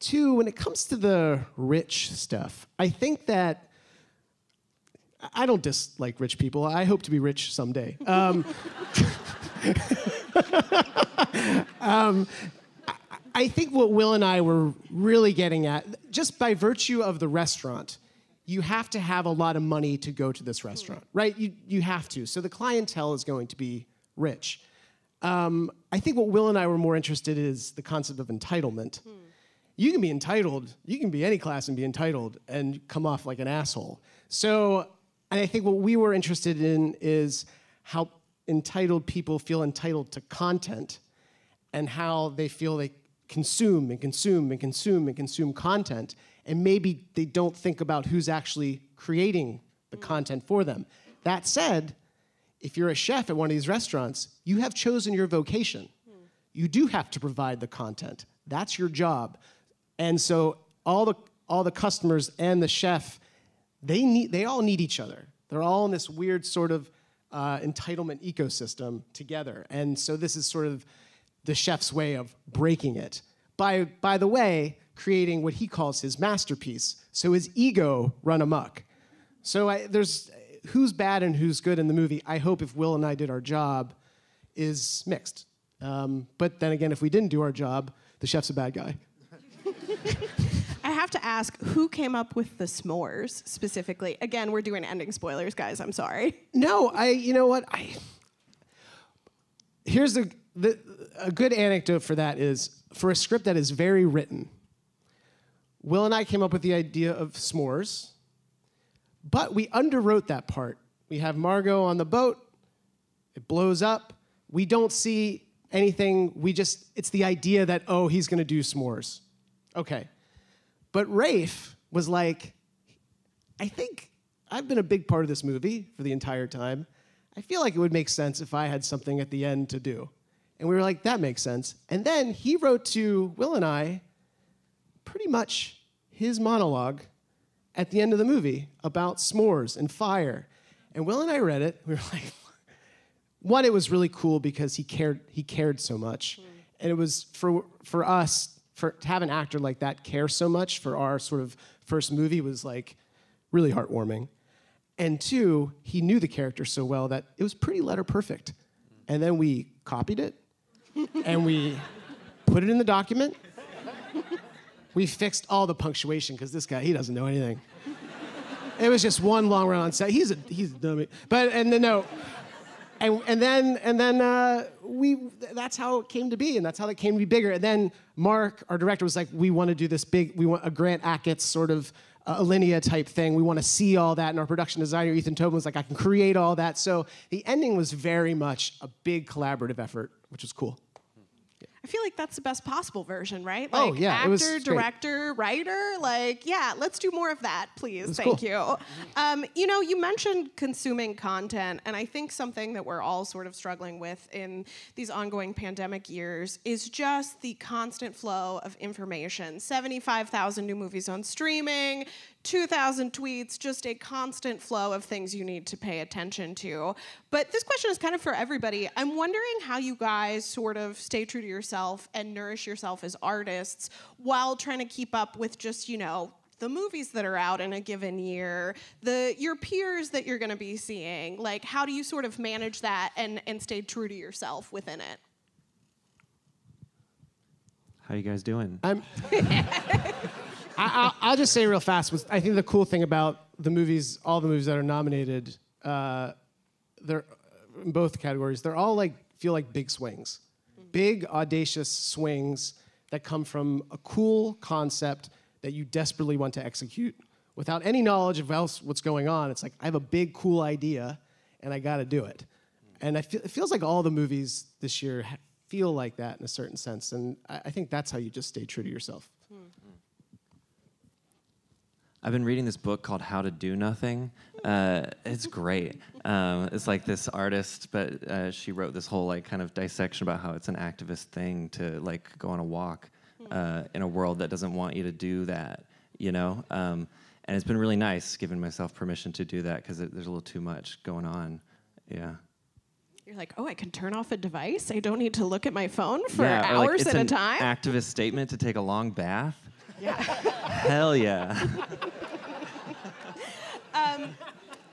Two, when it comes to the rich stuff, I think that I don't dislike rich people. I hope to be rich someday. I think what Will and I were really getting at, just by virtue of the restaurant, you have to have a lot of money to go to this restaurant, right? You have to. So the clientele is going to be rich. I think what Will and I were more interested in is the concept of entitlement. Hmm. You can be entitled. You can be any class and be entitled and come off like an asshole. So, and I think what we were interested in is how entitled people feel entitled to content and how they feel they consume and consume and consume and consume content, and maybe they don't think about who's actually creating the content for them. That said, if you're a chef at one of these restaurants, you have chosen your vocation. You do have to provide the content. That's your job. And so all the customers and the chef, they all need each other. They're all in this weird sort of entitlement ecosystem together. And so this is sort of the chef's way of breaking it. By the way, creating what he calls his masterpiece. So his ego run amok. So there's who's bad and who's good in the movie. I hope if Will and I did our job is mixed. But then again, if we didn't do our job, the chef's a bad guy. I have to ask, who came up with the s'mores specifically? Again, we're doing ending spoilers, guys. I'm sorry. No, you know what? Here's a good anecdote for that is, for a script that is very written, Will and I came up with the idea of s'mores, but we underwrote that part. We have Margot on the boat. It blows up. We don't see anything. It's the idea that, oh, he's going to do s'mores. Okay. But Rafe was like, I think I've been a big part of this movie for the entire time. I feel like it would make sense if I had something at the end to do. And we were like, that makes sense. And then he wrote to Will and I pretty much his monologue at the end of the movie about s'mores and fire. And Will and I read it. We were like, one, it was really cool because he cared so much. Mm. And it was for us, to have an actor like that care so much for our sort of first movie was like really heartwarming. And two, he knew the character so well that it was pretty letter perfect. And then we copied it and we put it in the document. We fixed all the punctuation because this guy, he doesn't know anything. It was just one long run on set. He's a dummy. But that's how it came to be, and that's how it came to be bigger. And then Mark, our director, was like, we want to do this big, we want a Grant Achatz sort of Alinea type thing. We want to see all that. And our production designer, Ethan Tobin, was like, I can create all that. So the ending was very much a big collaborative effort, which was cool. I feel like that's the best possible version, right? Like, oh, yeah. Actor, it was director, writer, like, yeah, let's do more of that, please. Thank you. You know, you mentioned consuming content, and I think something that we're all sort of struggling with in these ongoing pandemic years is just the constant flow of information. 75,000 new movies on streaming, 2,000 tweets, just a constant flow of things you need to pay attention to. But this question is kind of for everybody. I'm wondering how you guys sort of stay true to yourself and nourish yourself as artists while trying to keep up with just, you know, the movies that are out in a given year, your peers that you're going to be seeing. Like, how do you sort of manage that and stay true to yourself within it? How you guys doing? I'll just say real fast, I think the cool thing about the movies, all the movies that are nominated, they're in both categories, they're all like, feel like big swings. Mm-hmm. Big, audacious swings that come from a cool concept that you desperately want to execute. Without any knowledge of what's going on, it's like, I have a big, cool idea, and I gotta do it. Mm-hmm. And it feels like all the movies this year feel like that in a certain sense, and I think that's how you just stay true to yourself. Mm-hmm. I've been reading this book called How to Do Nothing. It's great. It's like this artist, but she wrote this whole like kind of dissection about how it's an activist thing to like go on a walk in a world that doesn't want you to do that, you know? And it's been really nice giving myself permission to do that because there's a little too much going on, yeah. You're like, oh, I can turn off a device? I don't need to look at my phone for hours at a time? It's an activist statement to take a long bath. Yeah. Hell yeah.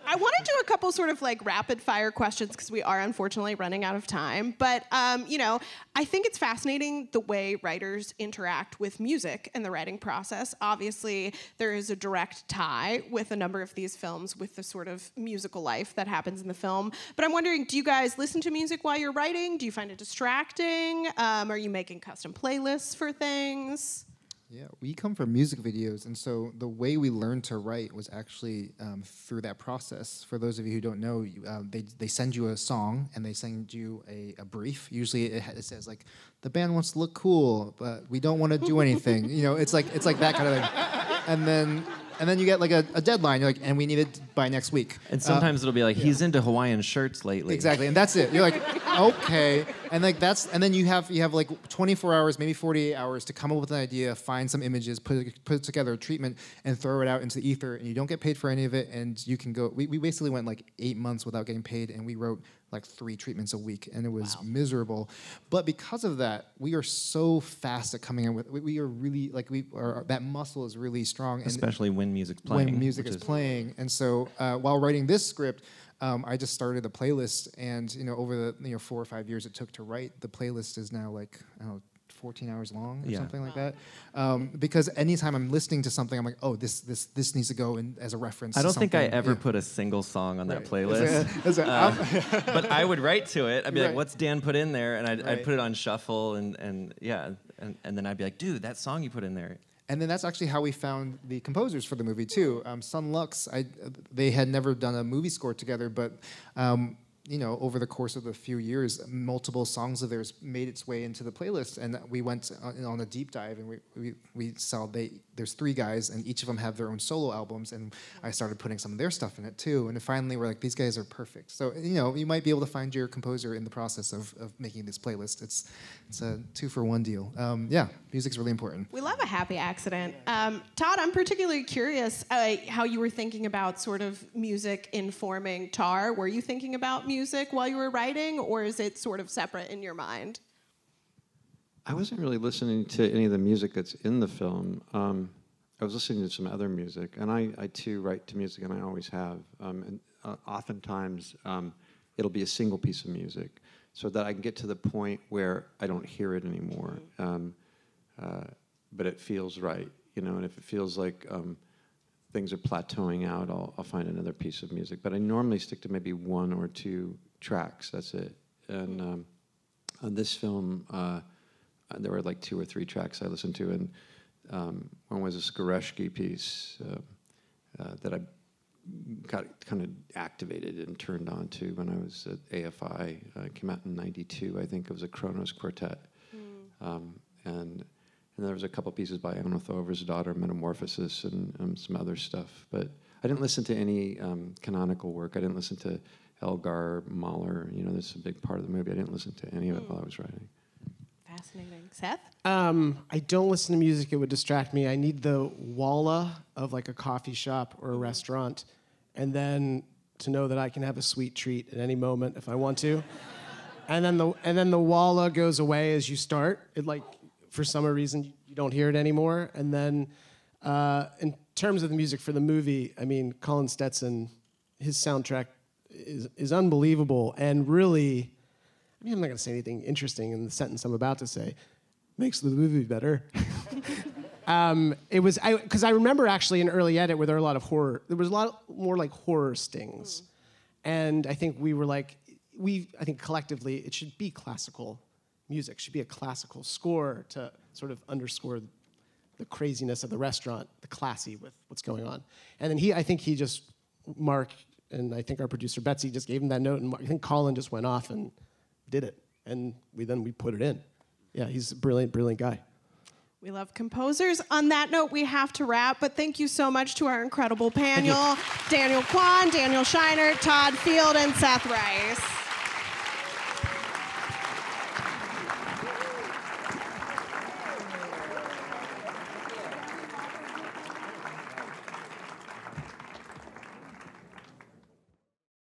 I want to do a couple sort of like rapid fire questions because we are unfortunately running out of time. But, you know, I think it's fascinating the way writers interact with music and the writing process. Obviously, there is a direct tie with a number of these films with the sort of musical life that happens in the film. But I'm wondering, do you guys listen to music while you're writing? Do you find it distracting? Are you making custom playlists for things? Yeah, we come from music videos, and so the way we learned to write was actually through that process. For those of you who don't know, they send you a song, and they send you a brief. Usually it says, like, the band wants to look cool, but we don't want to do anything. You know, it's like that kind of thing. And then you get like a deadline. You're like, and we need it by next week. And sometimes it'll be like, he's into Hawaiian shirts lately. Exactly, and that's it. You're like, okay, and like that's, and then you have like 24 hours, maybe 48 hours to come up with an idea, find some images, put together a treatment, and throw it out into the ether. And you don't get paid for any of it. And you can go. We basically went like 8 months without getting paid, and we wrote like 3 treatments a week, and it was miserable. But because of that, we are so fast at coming in with, we are really, like, that muscle is really strong. Especially when music's playing. When music is playing. And so while writing this script, I just started a playlist, and, you know, over the 4 or 5 years it took to write, the playlist is now like, I don't know, 14 hours long or something like that. Because anytime I'm listening to something, I'm like, oh, this needs to go in as a reference. I don't think I ever put a single song on that playlist. But I would write to it. I'd be like, what's Dan put in there? And I'd put it on shuffle, and then I'd be like, dude, that song you put in there. And then that's actually how we found the composers for the movie, too. Sun Lux, they had never done a movie score together, but... you know, over the course of a few years, multiple songs of theirs made its way into the playlist, and we went on a deep dive, and we saw there's 3 guys, and each of them have their own solo albums, and I started putting some of their stuff in it, too, and finally we're like, these guys are perfect. So, you know, you might be able to find your composer in the process of making this playlist. It's a 2-for-1 deal. Yeah, music's really important. We love a happy accident. Todd, I'm particularly curious how you were thinking about sort of music informing Tár. Were you thinking about music while you were writing, or is it sort of separate in your mind? I wasn't really listening to any of the music that's in the film. I was listening to some other music, and I too write to music, and I always have. And oftentimes it'll be a single piece of music so that I can get to the point where I don't hear it anymore. But it feels right, you know, and if it feels like things are plateauing out, I'll find another piece of music. But I normally stick to maybe 1 or 2 tracks, that's it. And on this film, there were like 2 or 3 tracks I listened to, and one was a Skoreski piece that I got kind of activated and turned on to when I was at AFI. It came out in '92, I think. It was a Kronos Quartet. And there was a couple pieces by Anathover's Daughter, Metamorphosis, and some other stuff. But I didn't listen to any canonical work. I didn't listen to Elgar, Mahler. You know, that's a big part of the movie. I didn't listen to any of it while I was writing. Fascinating. Seth? I don't listen to music. It would distract me. I need the walla of like a coffee shop or a restaurant, and then to know that I can have a sweet treat at any moment if I want to. and then the walla goes away as you start. It like... for some reason, you don't hear it anymore. And then in terms of the music for the movie, I mean, Colin Stetson, his soundtrack is unbelievable. And really, I mean, I'm not going to say anything interesting in the sentence I'm about to say. Makes the movie better. It was, because I remember actually an early edit where there were a lot of horror. There was a lot more like horror stings. And I think we were like, I think collectively, it should be classical. Music should be a classical score to sort of underscore the craziness of the restaurant, the classy with what's going on. And then Mark, and I think our producer Betsy just gave him that note, and I think Colin just went off and did it. And we put it in. Yeah, he's a brilliant, brilliant guy. We love composers. On that note, we have to wrap, but thank you so much to our incredible panel, Daniel Kwan, Daniel Scheinert, Todd Field, and Seth Reiss.